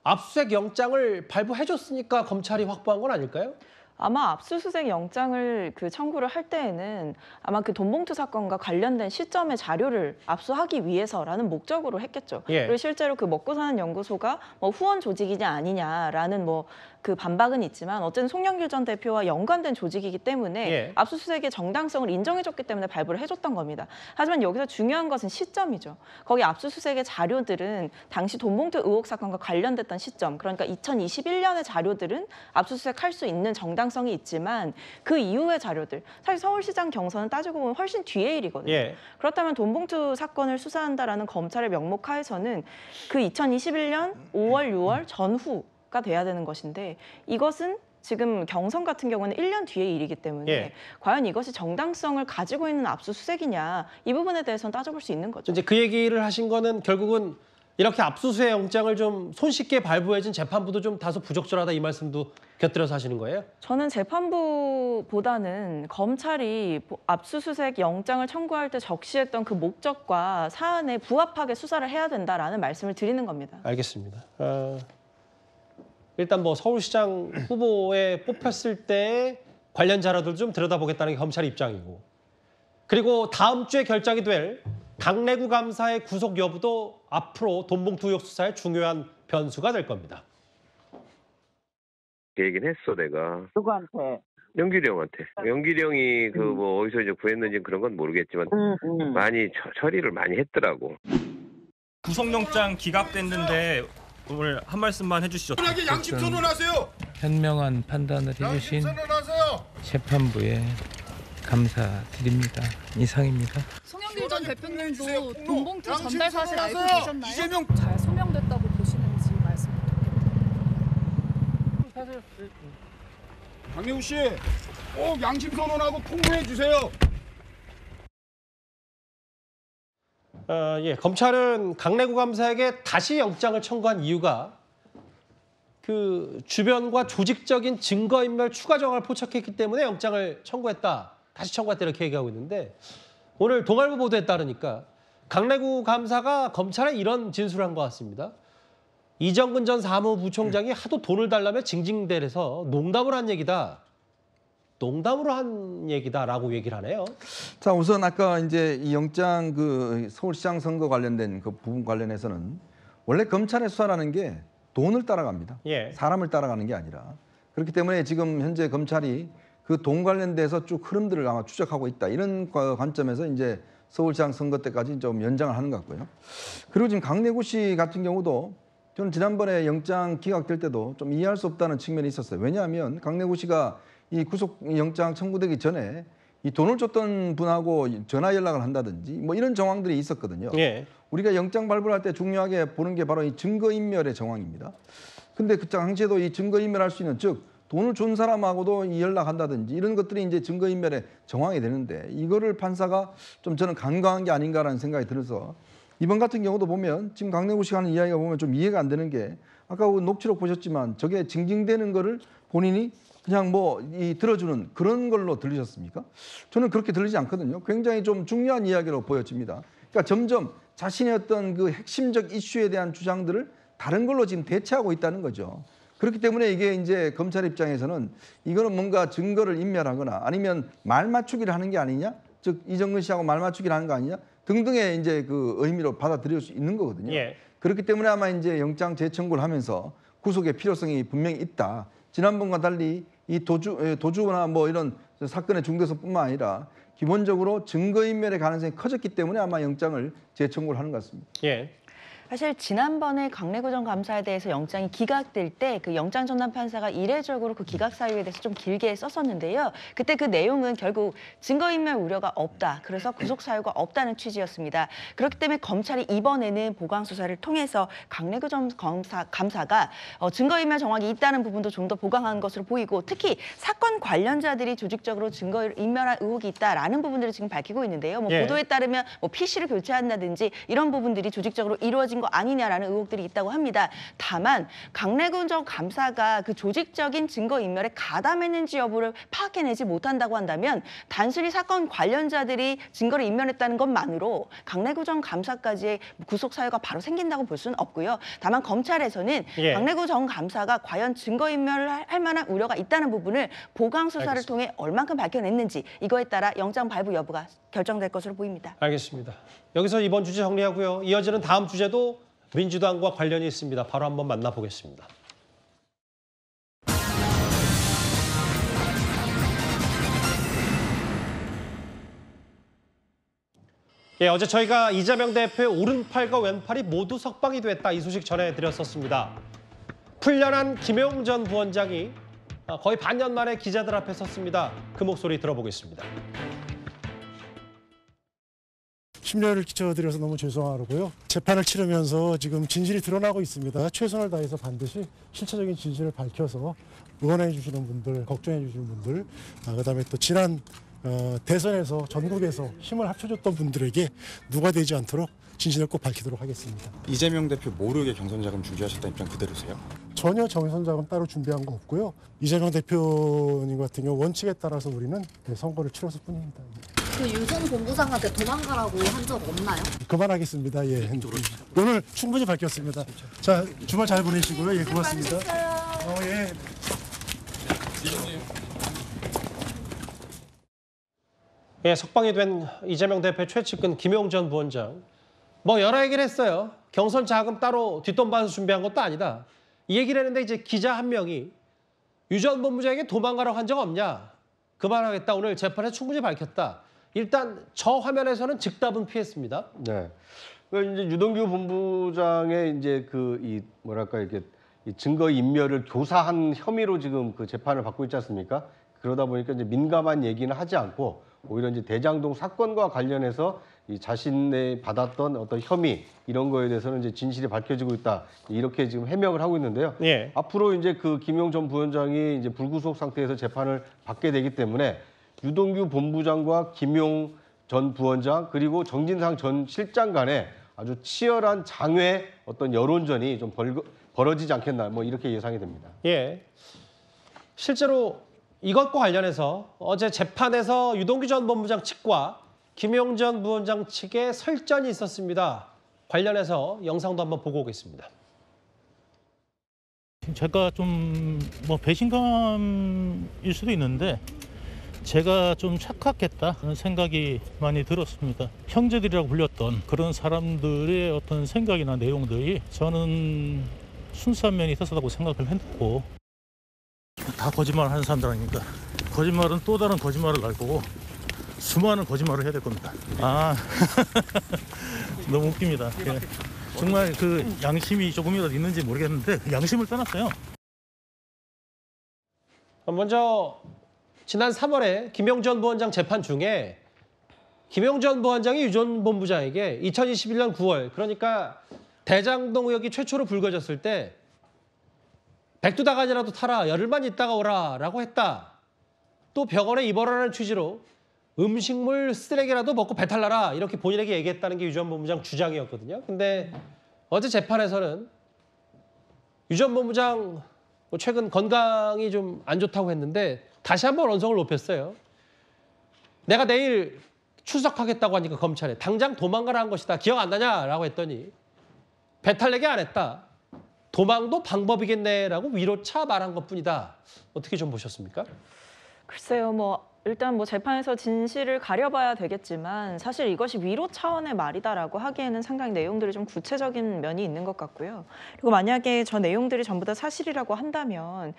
압수수색 영장을 발부해줬으니까 검찰이 확보한 건 아닐까요? 아마 압수수색 영장을 그 청구를 할 때에는 아마 그 돈봉투 사건과 관련된 시점의 자료를 압수하기 위해서라는 목적으로 했겠죠. 예. 그리고 실제로 그 먹고 사는 연구소가 뭐 후원 조직이냐 아니냐라는 뭐 그 반박은 있지만 어쨌든 송영길 전 대표와 연관된 조직이기 때문에 예. 압수수색의 정당성을 인정해줬기 때문에 발부를 해줬던 겁니다. 하지만 여기서 중요한 것은 시점이죠. 거기 압수수색의 자료들은 당시 돈봉투 의혹 사건과 관련됐던 시점, 그러니까 2021년의 자료들은 압수수색할 수 있는 정당성이 있지만 그 이후의 자료들, 사실 서울시장 경선은 따지고 보면 훨씬 뒤의 일이거든요. 예. 그렇다면 돈봉투 사건을 수사한다라는 검찰의 명목 하에서는 그 2021년 5월, 6월 전후 가 돼야 되는 것인데 이것은 지금 경선 같은 경우는 1년 뒤의 일이기 때문에 예. 과연 이것이 정당성을 가지고 있는 압수수색이냐 이 부분에 대해서는 따져볼 수 있는 거죠. 이제 그 얘기를 하신 거는 결국은 이렇게 압수수색 영장을 좀 손쉽게 발부해준 재판부도 좀 다소 부적절하다 이 말씀도 곁들여서 하시는 거예요? 저는 재판부보다는 검찰이 압수수색 영장을 청구할 때 적시했던 그 목적과 사안에 부합하게 수사를 해야 된다라는 말씀을 드리는 겁니다. 알겠습니다. 일단 뭐 서울시장 후보에 뽑혔을 때 관련 자료들 좀 들여다보겠다는 게 검찰의 입장이고 그리고 다음 주에 결정이 될 강래구 감사의 구속 여부도 앞으로 돈봉투 의혹 수사의 중요한 변수가 될 겁니다. 얘기는 했어 내가. 누구한테? 영길이 형한테. 영길이 형이 그 뭐 어디서 이제 구했는지 그런 건 모르겠지만 많이 처리를 많이 했더라고. 구속영장 기각됐는데. 오늘 한 말씀만 해주시죠. 양심 선언하세요. 현명한 판단을 해주신 재판부에 감사드립니다. 이상입니다. 송영길 전 대표님도 돈봉투 전달 사실 알고 계셨나요? 이재명 잘 소명됐다고 보시는지 말씀 부탁드립니다. 사실 박래우 씨, 꼭 양심 선언하고 통보해 주세요. 예, 검찰은 강래구 감사에게 다시 영장을 청구한 이유가 그 주변과 조직적인 증거인멸 추가 정황을 포착했기 때문에 영장을 청구했다. 다시 청구했다 이렇게 얘기하고 있는데 오늘 동아일보 보도에 따르니까 강래구 감사가 검찰에 이런 진술을 한 것 같습니다. 이정근 전 사무부총장이 하도 돈을 달라며 징징대면서 농담으로 한 얘기다. 농담으로 한 얘기다라고 얘기를 하네요. 자, 우선 아까 이제 이 영장 그 서울시장 선거 관련된 그 부분 관련해서는 원래 검찰의 수사라는 게 돈을 따라갑니다. 예. 사람을 따라가는 게 아니라. 그렇기 때문에 지금 현재 검찰이 그 돈 관련돼서 쭉 흐름들을 아마 추적하고 있다. 이런 관점에서 이제 서울시장 선거 때까지 좀 연장을 하는 것 같고요. 그리고 지금 강래구 씨 같은 경우도 저는 지난번에 영장 기각될 때도 좀 이해할 수 없다는 측면이 있었어요. 왜냐하면 강래구 씨가 이 구속영장 청구되기 전에 이 돈을 줬던 분하고 전화 연락을 한다든지 뭐 이런 정황들이 있었거든요. 예. 우리가 영장 발부를 할 때 중요하게 보는 게 바로 이 증거인멸의 정황입니다. 근데 그 당시에도 이 증거인멸할 수 있는, 즉 돈을 준 사람하고도 이 연락한다든지 이런 것들이 이제 증거인멸의 정황이 되는데 이거를 판사가 좀 저는 간과한 게 아닌가라는 생각이 들어서 이번 같은 경우도 보면 지금 강래구 씨가 하는 이야기가 보면 좀 이해가 안 되는 게 아까 녹취록 보셨지만 저게 징징대는 거를 본인이 그냥 뭐 이 들어주는 그런 걸로 들리셨습니까? 저는 그렇게 들리지 않거든요. 굉장히 좀 중요한 이야기로 보여집니다. 그러니까 점점 자신의 어떤 그 핵심적 이슈에 대한 주장들을 다른 걸로 지금 대체하고 있다는 거죠. 그렇기 때문에 이게 이제 검찰 입장에서는 이거는 뭔가 증거를 인멸하거나 아니면 말 맞추기를 하는 게 아니냐? 즉 이정근 씨하고 말 맞추기를 하는 거 아니냐? 등등의 이제 그 의미로 받아들일 수 있는 거거든요. 예. 그렇기 때문에 아마 이제 영장 재청구를 하면서 구속의 필요성이 분명히 있다. 지난번과 달리 이 도주나 뭐 이런 사건의 중대성뿐만 아니라 기본적으로 증거인멸의 가능성이 커졌기 때문에 아마 영장을 재청구를 하는 것 같습니다. 예. 사실 지난번에 강래구 전 감사에 대해서 영장이 기각될 때 그 영장 전담 판사가 이례적으로 그 기각 사유에 대해서 좀 길게 썼었는데요. 그때 그 내용은 결국 증거인멸 우려가 없다. 그래서 구속 사유가 없다는 취지였습니다. 그렇기 때문에 검찰이 이번에는 보강 수사를 통해서 강래구 전 감사가 증거인멸 정황이 있다는 부분도 좀 더 보강한 것으로 보이고 특히 사건 관련자들이 조직적으로 증거인멸한 의혹이 있다라는 부분들을 지금 밝히고 있는데요. 뭐 보도에 따르면 뭐 PC를 교체한다든지 이런 부분들이 조직적으로 이루어진 거 아니냐라는 의혹들이 있다고 합니다. 다만 강래구 전 감사가 그 조직적인 증거인멸에 가담했는지 여부를 파악해내지 못한다고 한다면 단순히 사건 관련자들이 증거를 인멸했다는 것만으로 강래구 전 감사까지의 구속 사유가 바로 생긴다고 볼 수는 없고요. 다만 검찰에서는 강래구 전 감사가 과연 증거인멸을 할 만한 우려가 있다는 부분을 보강 수사를 통해 얼만큼 밝혀냈는지 이거에 따라 영장 발부 여부가 결정될 것으로 보입니다. 알겠습니다. 여기서 이번 주제 정리하고요. 이어지는 다음 주제도 민주당과 관련이 있습니다. 바로 한번 만나보겠습니다. 예, 어제 저희가 이재명 대표의 오른팔과 왼팔이 모두 석방이 됐다 이 소식 전해드렸었습니다. 풀려난 김용 전 부원장이 거의 반년 만에 기자들 앞에 섰습니다. 그 목소리 들어보겠습니다. 심려를 끼쳐드려서 너무 죄송하고요. 재판을 치르면서 지금 진실이 드러나고 있습니다. 최선을 다해서 반드시 실체적인 진실을 밝혀서 응원해 주시는 분들, 걱정해 주시는 분들, 그다음에 또 지난 대선에서 전국에서 힘을 합쳐줬던 분들에게 누가 되지 않도록 진실을 꼭 밝히도록 하겠습니다. 이재명 대표 모르게 경선자금 준비하셨다는 입장 그대로세요? 전혀 경선자금 따로 준비한 거 없고요. 이재명 대표님 같은 경우 원칙에 따라서 우리는 선거를 치렀을 뿐입니다. 그 유진 본부장한테 도망가라고 한 적 없나요? 그만하겠습니다. 예, 오늘 충분히 밝혔습니다. 자, 주말 잘 보내시고요. 예, 고맙습니다. 예. 예, 석방이 된 이재명 대표 최측근 김용 전 부원장. 뭐 여러 얘기를 했어요. 경선 자금 따로 뒷돈 받아서 준비한 것도 아니다. 이 얘기를 했는데 이제 기자 한 명이 유 전 본부장에게 도망가라고 한 적 없냐? 그만하겠다. 오늘 재판에 충분히 밝혔다. 일단 저 화면에서는 즉답은 피했습니다. 네. 이제 유동규 본부장의 이제 그 이 뭐랄까 이렇게 이 증거 인멸을 교사한 혐의로 지금 그 재판을 받고 있지 않습니까? 그러다 보니까 이제 민감한 얘기는 하지 않고 오히려 이제 대장동 사건과 관련해서 이 자신의 받았던 어떤 혐의 이런 거에 대해서는 이제 진실이 밝혀지고 있다 이렇게 지금 해명을 하고 있는데요. 예. 앞으로 이제 그 김용 전 부원장이 이제 불구속 상태에서 재판을 받게 되기 때문에 유동규 본부장과 김용 전 부원장 그리고 정진상 전 실장 간에 아주 치열한 장외 어떤 여론전이 좀 벌어지지 않겠나 뭐 이렇게 예상이 됩니다. 예. 실제로 이것과 관련해서 어제 재판에서 유동규 전 본부장 측과 김용 전 부원장 측의 설전이 있었습니다. 관련해서 영상도 한번 보고 오겠습니다. 제가 좀 뭐 배신감일 수도 있는데 제가 좀 착각했다 하는 생각이 많이 들었습니다. 형제들이라고 불렸던 그런 사람들의 어떤 생각이나 내용들이 저는 순수한 면이 있었다고 생각을 했고 다 거짓말을 하는 사람들 아닙니까? 거짓말은 또 다른 거짓말을 날 거고 수많은 거짓말을 해야 될 겁니다. 아, 너무 웃깁니다. 예. 정말 그 양심이 조금이라도 있는지 모르겠는데 양심을 떠났어요. 먼저 지난 3월에 김용 전 부원장 재판 중에 김용 전 부원장이 유 전 본부장에게 2021년 9월 그러니까 대장동 의혹이 최초로 불거졌을 때 백두다간이라도 타라, 열흘만 있다가 오라라고 했다. 또 병원에 입원하라는 취지로 음식물 쓰레기라도 먹고 배탈나라 이렇게 본인에게 얘기했다는 게 유 전 본부장 주장이었거든요. 근데 어제 재판에서는 유 전 본부장 최근 건강이 좀 안 좋다고 했는데 다시 한번 언성을 높였어요. 내가 내일 출석하겠다고 하니까 검찰에 당장 도망가라 한 것이다. 기억 안 나냐라고 했더니 배탈내게 안 했다. 도망도 방법이겠네라고 위로차 말한 것뿐이다. 어떻게 좀 보셨습니까? 글쎄요. 일단 재판에서 진실을 가려봐야 되겠지만 사실 이것이 위로 차원의 말이다라고 하기에는 상당히 내용들이 좀 구체적인 면이 있는 것 같고요. 그리고 만약에 저 내용들이 전부 다 사실이라고 한다면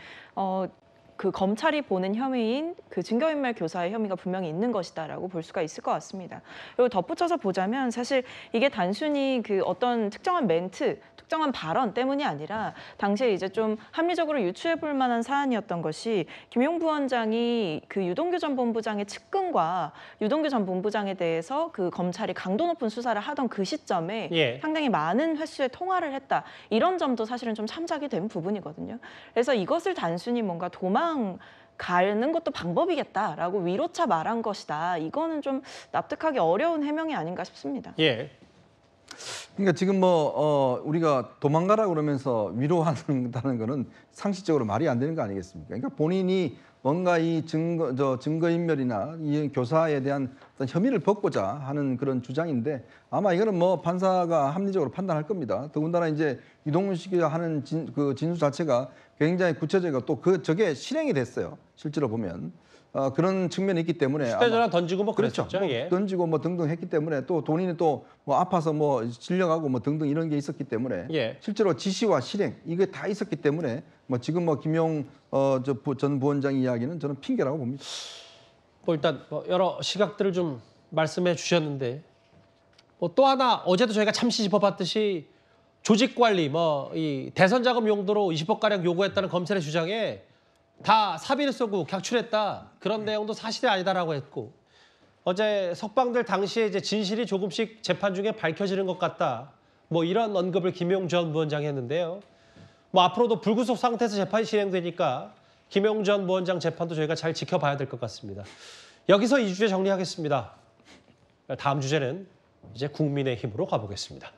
그 검찰이 보는 혐의인 그 증거인멸 교사의 혐의가 분명히 있는 것이다라고 볼 수가 있을 것 같습니다. 그리고 덧붙여서 보자면 사실 이게 단순히 그 어떤 특정한 멘트, 특정한 발언 때문이 아니라 당시에 이제 좀 합리적으로 유추해볼 만한 사안이었던 것이 김용 부원장이 그 유동규 전 본부장의 측근과 유동규 전 본부장에 대해서 그 검찰이 강도 높은 수사를 하던 그 시점에 예. 상당히 많은 횟수의 통화를 했다. 이런 점도 사실은 좀 참작이 된 부분이거든요. 그래서 이것을 단순히 뭔가 가는 것도 방법이겠다라고 위로차 말한 것이다. 이거는 좀 납득하기 어려운 해명이 아닌가 싶습니다. 예. 그러니까 지금 우리가 도망가라 그러면서 위로한다는 거는 상식적으로 말이 안 되는 거 아니겠습니까? 그러니까 본인이 뭔가 이 증거인멸이나 이 교사에 대한 어떤 혐의를 벗고자 하는 그런 주장인데 아마 이거는 판사가 합리적으로 판단할 겁니다. 더군다나 이제 유동규 씨가 하는 그 진술 자체가 굉장히 구체적이고 또 저게 실행이 됐어요. 실제로 보면. 그런 측면이 있기 때문에. 휴대전화 던지고 그랬었죠. 그렇죠. 예. 던지고 등등 했기 때문에 또 본인이 또 아파서 실려가고 등등 이런 게 있었기 때문에. 예. 실제로 지시와 실행 이게 다 있었기 때문에 지금 김용 전 부원장 이야기는 저는 핑계라고 봅니다. 일단 여러 시각들을 좀 말씀해 주셨는데 또 하나 어제도 저희가 잠시 짚어봤듯이 조직관리, 이 대선 자금 용도로 20억가량 요구했다는 검찰의 주장에 다 사비를 쏘고 객출했다. 그런 내용도 사실이 아니다라고 했고 어제 석방들 당시에 이제 진실이 조금씩 재판 중에 밝혀지는 것 같다. 이런 언급을 김용 전 부원장이 했는데요. 앞으로도 불구속 상태에서 재판이 진행되니까 김용 전 부원장 재판도 저희가 잘 지켜봐야 될 것 같습니다. 여기서 이 주제 정리하겠습니다. 다음 주제는 이제 국민의힘으로 가보겠습니다.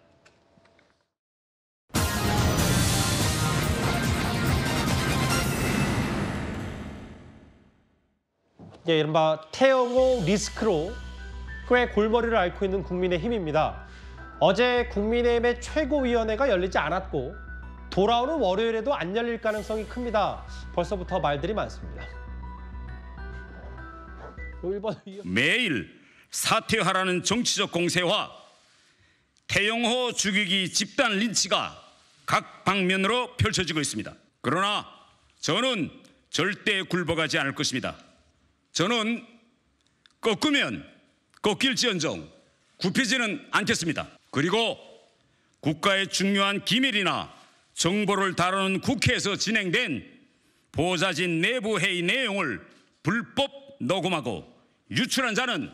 예, 이른바 태영호 리스크로 후에 골머리를 앓고 있는 국민의힘입니다. 어제 국민의힘의 최고위원회가 열리지 않았고 돌아오는 월요일에도 안 열릴 가능성이 큽니다. 벌써부터 말들이 많습니다. 매일 사퇴하라는 정치적 공세와 태영호 죽이기 집단 린치가 각 방면으로 펼쳐지고 있습니다. 그러나 저는 절대 굴복하지 않을 것입니다. 저는 꺾으면 꺾일지언정 굽히지는 않겠습니다. 그리고 국가의 중요한 기밀이나 정보를 다루는 국회에서 진행된 보좌진 내부 회의 내용을 불법 녹음하고 유출한 자는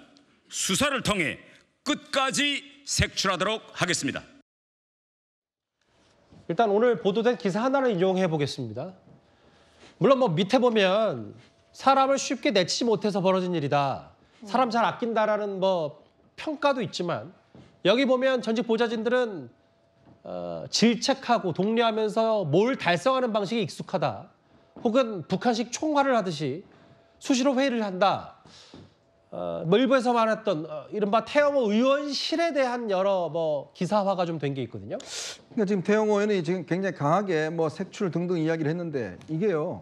수사를 통해 끝까지 색출하도록 하겠습니다. 일단 오늘 보도된 기사 하나를 인용해 보겠습니다. 물론 뭐 밑에 보면 사람을 쉽게 내치지 못해서 벌어진 일이다. 사람 잘 아낀다라는 뭐 평가도 있지만 여기 보면 전직 보좌진들은 질책하고 독려하면서 뭘 달성하는 방식이 익숙하다. 혹은 북한식 총화를 하듯이 수시로 회의를 한다. 뭐 일부에서 말했던 이른바 태영호 의원실에 대한 여러 뭐 기사화가 좀 된 게 있거든요. 그러니까 지금 태영호 의원이 지금 굉장히 강하게 뭐 색출 등등 이야기를 했는데 이게요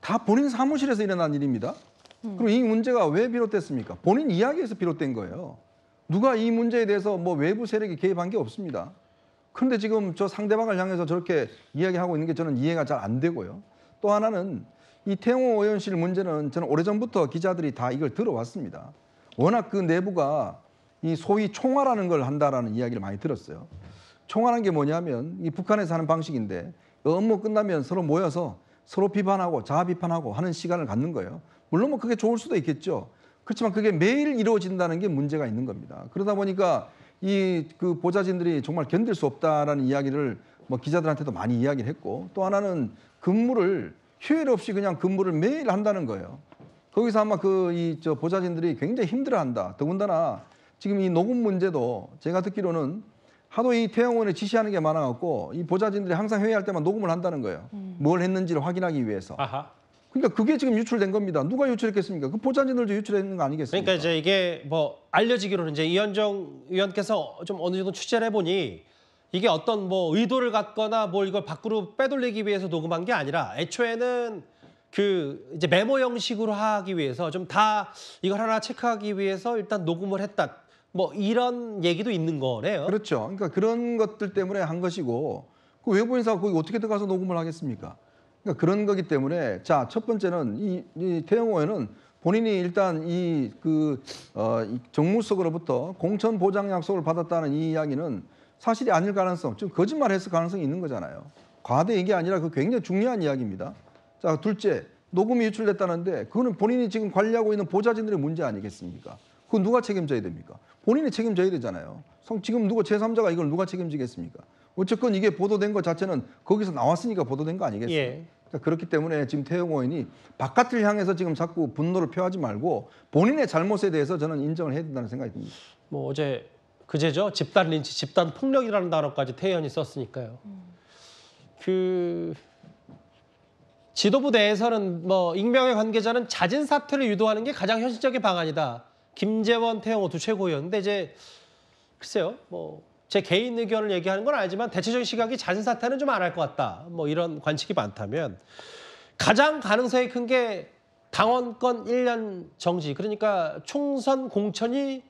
다 본인 사무실에서 일어난 일입니다. 그리고 이 문제가 왜 비롯됐습니까? 본인 이야기에서 비롯된 거예요. 누가 이 문제에 대해서 뭐 외부 세력이 개입한 게 없습니다. 그런데 지금 저 상대방을 향해서 저렇게 이야기하고 있는 게 저는 이해가 잘 안 되고요. 또 하나는 이 태영호 의원실 문제는 저는 오래전부터 기자들이 다 이걸 들어왔습니다. 워낙 그 내부가 이 소위 총화라는 걸 한다라는 이야기를 많이 들었어요. 총화라는 게 뭐냐면 이 북한에서 하는 방식인데 업무 끝나면 서로 모여서 서로 비판하고 자아 비판하고 하는 시간을 갖는 거예요. 물론 뭐 그게 좋을 수도 있겠죠. 그렇지만 그게 매일 이루어진다는 게 문제가 있는 겁니다. 그러다 보니까 이 그 보좌진들이 정말 견딜 수 없다라는 이야기를 뭐 기자들한테도 많이 이야기를 했고 또 하나는 근무를 휴일 없이 그냥 근무를 매일 한다는 거예요. 거기서 아마 저 보좌진들이 굉장히 힘들어한다. 더군다나 지금 이 녹음 문제도 제가 듣기로는 하도 이 태영호 의원이 지시하는 게 많아갖고 이 보좌진들이 항상 회의할 때만 녹음을 한다는 거예요. 뭘 했는지를 확인하기 위해서. 아하. 그러니까 그게 지금 유출된 겁니다. 누가 유출했겠습니까? 그 보좌진들도 유출했는 거 아니겠습니까? 그러니까 이제 이게 뭐 알려지기로는 이제 이현정 의원께서 좀 어느 정도 취재를 해보니 이게 어떤 뭐 의도를 갖거나 뭘 이걸 밖으로 빼돌리기 위해서 녹음한 게 아니라 애초에는 그 이제 메모 형식으로 하기 위해서 좀 다 이걸 하나 체크하기 위해서 일단 녹음을 했다. 뭐 이런 얘기도 있는 거네요. 그렇죠. 그러니까 그런 것들 때문에 한 것이고 그 외부 인사가 거기 어떻게 들어가서 녹음을 하겠습니까? 그러니까 그런 거기 때문에 자, 첫 번째는 이 태영호 의원은 본인이 일단 이 정무수석으로부터 공천 보장 약속을 받았다는 이 이야기는 사실이 아닐 가능성, 즉 거짓말했을 가능성이 있는 거잖아요. 과대 얘기 아니라 그 굉장히 중요한 이야기입니다. 자, 둘째, 녹음이 유출됐다는데 그거는 본인이 지금 관리하고 있는 보좌진들의 문제 아니겠습니까? 그건 누가 책임져야 됩니까? 본인이 책임져야 되잖아요. 지금 누구 제3자가 이걸 누가 책임지겠습니까? 어쨌건 이게 보도된 것 자체는 거기서 나왔으니까 보도된 거 아니겠어요? 예. 그렇기 때문에 지금 태영호 의원이 바깥을 향해서 지금 자꾸 분노를 표하지 말고 본인의 잘못에 대해서 저는 인정을 해야 된다는 생각이 듭니다. 뭐 어제 그제죠? 집단 린치, 집단 폭력이라는 단어까지 태 의원이 썼으니까요. 그 지도부 내에서는 뭐 익명의 관계자는 자진 사퇴를 유도하는 게 가장 현실적인 방안이다. 김재원, 태영호 두 최고위원인데 이제 글쎄요, 뭐 제 개인 의견을 얘기하는 건 아니지만 대체적인 시각이 자진 사퇴는 좀 안 할 것 같다. 뭐 이런 관측이 많다면 가장 가능성이 큰 게 당원권 1년 정지. 그러니까 총선 공천이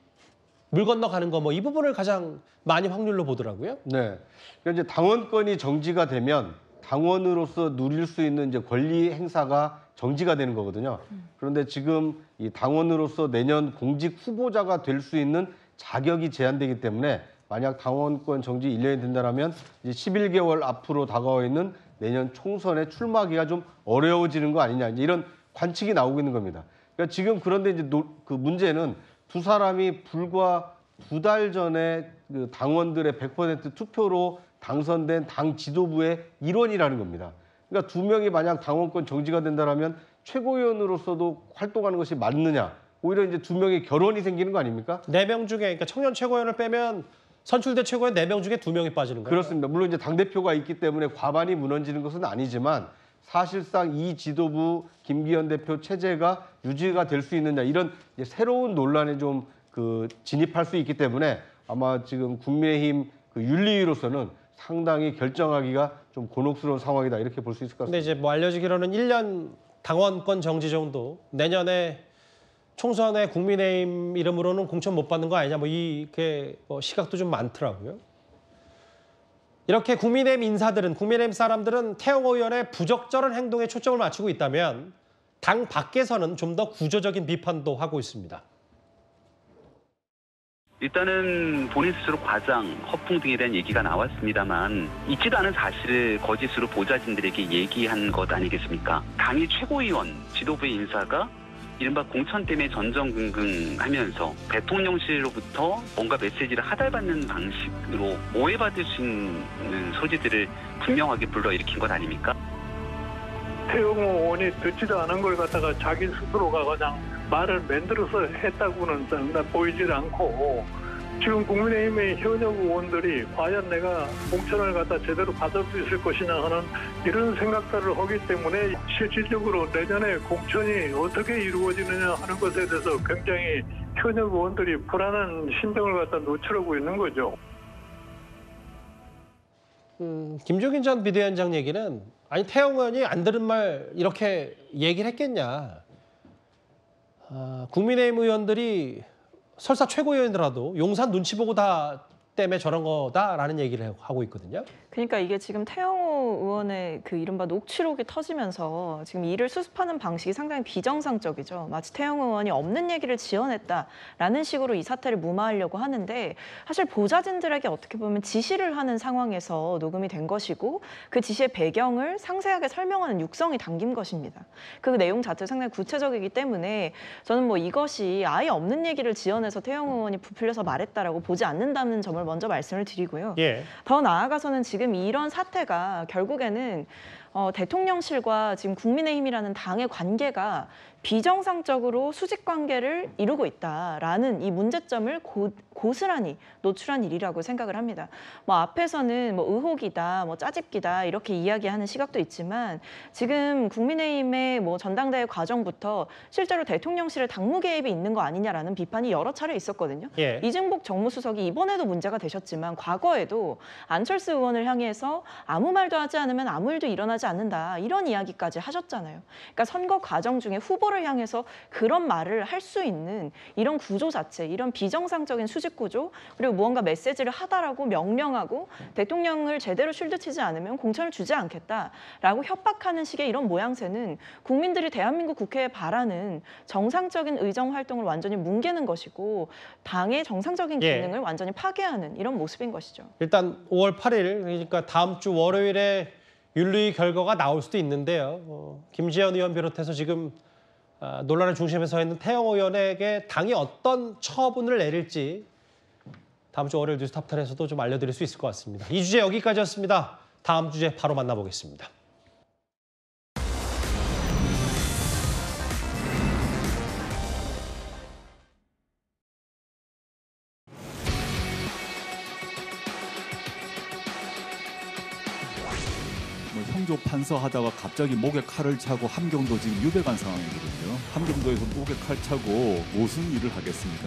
물 건너가는 거 뭐 이 부분을 가장 많이 확률로 보더라고요. 네. 그러니까 이제 당원권이 정지가 되면 당원으로서 누릴 수 있는 이제 권리 행사가 정지가 되는 거거든요. 그런데 지금 이 당원으로서 내년 공직 후보자가 될 수 있는 자격이 제한되기 때문에 만약 당원권 정지 1년이 된다라면 이제 11개월 앞으로 다가와 있는 내년 총선에 출마하기가 좀 어려워지는 거 아니냐 이제 이런 관측이 나오고 있는 겁니다. 그러니까 지금 그런데 이제 그 문제는 두 사람이 불과 두 달 전에 그 당원들의 100% 투표로 당선된 당 지도부의 일원이라는 겁니다. 그러니까 두 명이 만약 당원권 정지가 된다라면 최고위원으로서도 활동하는 것이 맞느냐. 오히려 이제 두 명의 결원이 생기는 거 아닙니까? 네 명 중에, 그러니까 청년 최고위원을 빼면 선출된 최고위원 4명 중에 2명이 빠지는 거예요. 그렇습니다. 물론 이제 당대표가 있기 때문에 과반이 무너지는 것은 아니지만 사실상 이 지도부 김기현 대표 체제가 유지가 될 수 있느냐 이런 이제 새로운 논란에 좀 진입할 수 있기 때문에 아마 지금 국민의힘 윤리위로서는 상당히 결정하기가 좀 곤혹스러운 상황이다 이렇게 볼 수 있을 것 같습니다. 근데 이제 뭐 알려지기로는 1년 당원권 정지 정도 내년에 총선에 국민의힘 이름으로는 공천 못 받는 거 아니냐 뭐 이렇게 뭐 시각도 좀 많더라고요. 이렇게 국민의힘 인사들은, 국민의힘 사람들은 태영호 의원의 부적절한 행동에 초점을 맞추고 있다면 당 밖에서는 좀 더 구조적인 비판도 하고 있습니다. 일단은 본인 스스로 과장, 허풍 등에 대한 얘기가 나왔습니다만 있지도 않은 사실을 거짓으로 보좌진들에게 얘기한 것 아니겠습니까? 당의 최고위원, 지도부의 인사가 이른바 공천 때문에 전전긍긍하면서 대통령실로부터 뭔가 메시지를 하달받는 방식으로 오해받을 수 있는 소지들을 분명하게 불러일으킨 것 아닙니까? 태용 의원이 듣지도 않은 걸 갖다가 자기 스스로가 가장 말을 만들어서 했다고는 보이질 않고, 지금 국민의힘의 현역 의원들이 과연 내가 공천을 갖다 제대로 받을 수 있을 것이냐 하는 이런 생각들을 하기 때문에 실질적으로 내년에 공천이 어떻게 이루어지느냐 하는 것에 대해서 굉장히 현역 의원들이 불안한 심정을 갖다 노출하고 있는 거죠. 김종인 전 비대위원장 얘기는 아니 태영 의원이 안 들은 말 이렇게 얘기를 했겠냐. 아, 국민의힘 의원들이 설사 최고위원이더라도 용산 눈치 보고 다 때문에 저런 거다라는 얘기를 하고 있거든요. 그러니까 이게 지금 태영호 의원의 그 이른바 녹취록이 터지면서 지금 이를 수습하는 방식이 상당히 비정상적이죠. 마치 태영호 의원이 없는 얘기를 지어냈다라는 식으로 이 사태를 무마하려고 하는데, 사실 보좌진들에게 어떻게 보면 지시를 하는 상황에서 녹음이 된 것이고, 그 지시의 배경을 상세하게 설명하는 육성이 담긴 것입니다. 그 내용 자체가 상당히 구체적이기 때문에 저는 뭐 이것이 아예 없는 얘기를 지어내서 태영호 의원이 부풀려서 말했다라고 보지 않는다는 점을 먼저 말씀을 드리고요. 예. 더 나아가서는 지금 이런 사태가 결국에는 대통령실과 지금 국민의힘이라는 당의 관계가 비정상적으로 수직 관계를 이루고 있다라는 이 문제점을 고스란히 노출한 일이라고 생각을 합니다. 뭐 앞에서는 뭐 의혹이다, 뭐 짜집기다 이렇게 이야기하는 시각도 있지만, 지금 국민의힘의 뭐 전당대회 과정부터 실제로 대통령실에 당무 개입이 있는 거 아니냐라는 비판이 여러 차례 있었거든요. 예. 이진복 정무수석이 이번에도 문제가 되셨지만 과거에도 안철수 의원을 향해서 아무 말도 하지 않으면 아무 일도 일어나지 않는다 이런 이야기까지 하셨잖아요. 그러니까 선거 과정 중에 후보를 향해서 그런 말을 할 수 있는 이런 구조 자체, 이런 비정상적인 수직 구조, 그리고 무언가 메시지를 하다라고 명령하고 대통령을 제대로 쉴드 치지 않으면 공천을 주지 않겠다라고 협박하는 식의 이런 모양새는 국민들이 대한민국 국회에 바라는 정상적인 의정 활동을 완전히 뭉개는 것이고, 당의 정상적인 기능을 완전히 파괴하는 이런 모습인 것이죠. 일단 5월 8일, 그러니까 다음 주 월요일에 윤리위 결과가 나올 수도 있는데요. 김지현 의원 비롯해서 지금 논란의 중심에 서 있는 태영호 의원에게 당이 어떤 처분을 내릴지 다음 주 월요일 뉴스톱10에서도 좀 알려드릴 수 있을 것 같습니다. 이 주제 여기까지였습니다. 다음 주제 바로 만나보겠습니다. 형조 판서하다가 갑자기 목에 칼을 차고 함경도 지금 유배간 상황이거든요. 함경도에서 목에 칼 차고 무슨 일을 하겠습니까?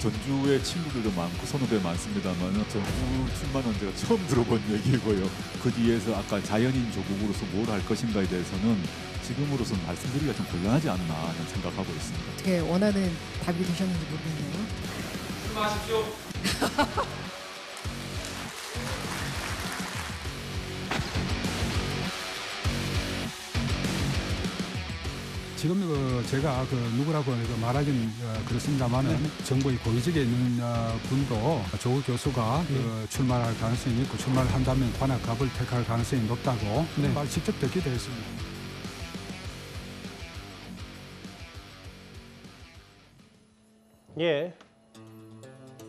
전주에 친구들도 많고 선후배 많습니다만 전주 출마는 제가 처음 들어본 얘기고요. 그 뒤에서 아까 자연인 조국으로서 뭘 할 것인가에 대해서는 지금으로서는 말씀드리기가 좀 곤란하지 않나 하는 생각하고 있습니다. 어떻게 원하는 답이 되셨는지 모르겠네요. 출마하십시오. 지금 제가 누구라고 말하기는 그렇습니다만은 정부의 고위직에 있는 분도 조국 교수가 출마할 가능성이 있고, 출마를 한다면 관악갑을 택할 가능성이 높다고 말 직접 듣게 되었습니다. 예,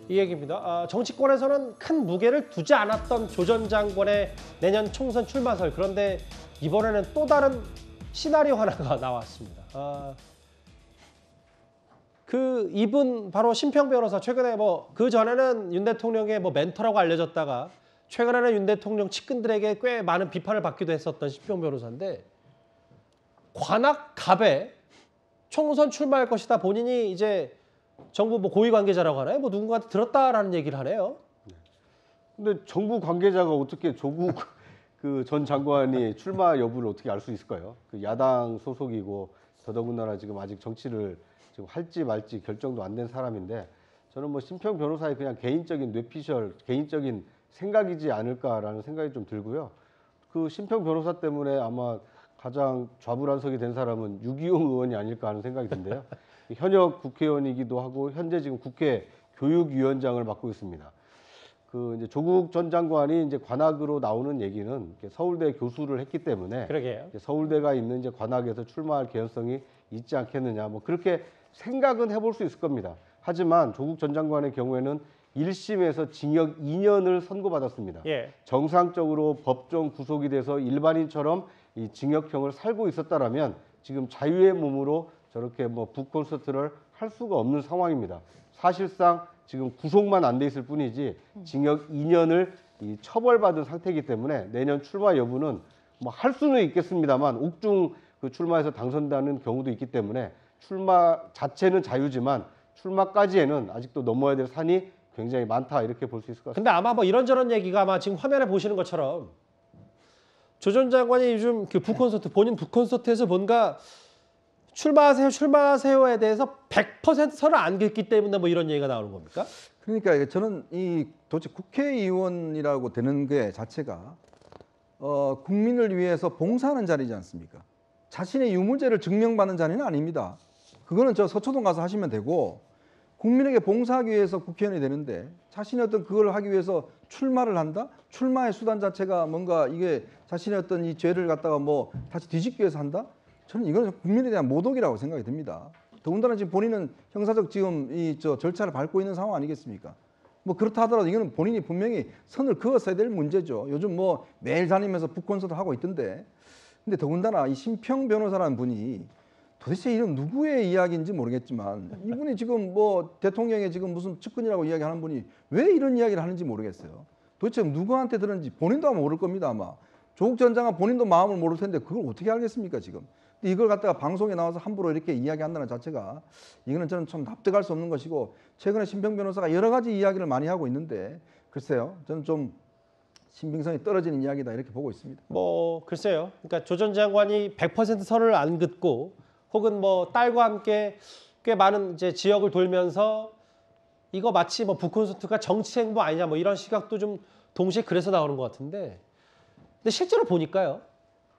이 얘기입니다. 아, 정치권에서는 큰 무게를 두지 않았던 조 전 장관의 내년 총선 출마설, 그런데 이번에는 또 다른 시나리오 하나가 나왔습니다. 아, 이분 바로 신평 변호사. 최근에 그 전에는 윤 대통령의 멘토라고 알려졌다가 최근에는 윤 대통령 측근들에게 꽤 많은 비판을 받기도 했었던 신평 변호사인데, 관악갑에 총선 출마할 것이다. 본인이 이제 정부 고위 관계자라고 하나요? 누군가한테 들었다라는 얘기를 하네요. 근데 정부 관계자가 어떻게 조국 전 장관이 출마 여부를 어떻게 알 수 있을까요? 야당 소속이고 더더군다나 지금 아직 정치를 지금 할지 말지 결정도 안 된 사람인데, 저는 신평 변호사의 그냥 개인적인 뇌피셜, 개인적인 생각이지 않을까라는 생각이 좀 들고요. 신평 변호사 때문에 아마 가장 좌불안석이 된 사람은 유기용 의원이 아닐까 하는 생각이 든데요. 현역 국회의원이기도 하고 현재 지금 국회 교육위원장을 맡고 있습니다. 이제 조국 전 장관이 이제 관악으로 나오는 얘기는 서울대 교수를 했기 때문에, 그러게요. 서울대가 있는 이제 관악에서 출마할 개연성이 있지 않겠느냐, 뭐 그렇게 생각은 해볼 수 있을 겁니다. 하지만 조국 전 장관의 경우에는 1심에서 징역 2년을 선고받았습니다. 예. 정상적으로 법정 구속이 돼서 일반인처럼 이 징역형을 살고 있었다라면 지금 자유의 몸으로 저렇게 뭐 북콘서트를 할 수가 없는 상황입니다. 사실상 지금 구속만 안 돼 있을 뿐이지 징역 2년을 이 처벌받은 상태이기 때문에 내년 출마 여부는 뭐 할 수는 있겠습니다만 옥중 그 출마해서 당선되는 경우도 있기 때문에 출마 자체는 자유지만 출마까지에는 아직도 넘어야 될 산이 굉장히 많다 이렇게 볼 수 있을 것 같습니다. 근데 아마 뭐 이런저런 얘기가 아마 지금 화면에 보시는 것처럼 조 전 장관이 요즘 그 북콘서트, 본인 북콘서트에서 뭔가 출마하세요, 출마하세요에 대해서 100% 선을 안 긋기 때문에 뭐 이런 얘기가 나오는 겁니까? 그러니까 저는 이 도대체 국회의원이라고 되는 게 자체가 국민을 위해서 봉사하는 자리지 않습니까? 자신의 유무죄를 증명받는 자리는 아닙니다. 그거는 저 서초동 가서 하시면 되고 국민에게 봉사하기 위해서 국회의원이 되는데 자신의 어떤 그걸 하기 위해서 출마를 한다? 출마의 수단 자체가 뭔가 이게 자신의 어떤 이 죄를 갖다가 뭐 다시 뒤집기 위해서 한다? 저는 이건 국민에 대한 모독이라고 생각이 듭니다. 더군다나 지금 본인은 형사적 지금 이 저 절차를 밟고 있는 상황 아니겠습니까? 뭐 그렇다 하더라도 이거는 본인이 분명히 선을 그었어야 될 문제죠. 요즘 뭐 매일 다니면서 북콘서트 하고 있던데. 근데 더군다나 이 신평 변호사라는 분이 도대체 이런 누구의 이야기인지 모르겠지만 이분이 지금 뭐 대통령의 지금 무슨 측근이라고 이야기하는 분이 왜 이런 이야기를 하는지 모르겠어요. 도대체 누구한테 들었는지 본인도 아마 모를 겁니다. 아마 조국 전 장관 본인도 마음을 모를 텐데 그걸 어떻게 알겠습니까 지금. 근데 이걸 갖다가 방송에 나와서 함부로 이렇게 이야기한다는 자체가 이거는 저는 참 납득할 수 없는 것이고 최근에 신평 변호사가 여러 가지 이야기를 많이 하고 있는데 글쎄요. 저는 좀 신빙성이 떨어지는 이야기다 이렇게 보고 있습니다. 뭐 글쎄요. 그러니까 조 전 장관이 100% 선을 안 긋고 혹은 뭐 딸과 함께 꽤 많은 이제 지역을 돌면서 이거 마치 뭐 북콘서트가 정치 행보 아니냐 뭐 이런 시각도 좀 동시에 그래서 나오는 것 같은데 근데 실제로 보니까요.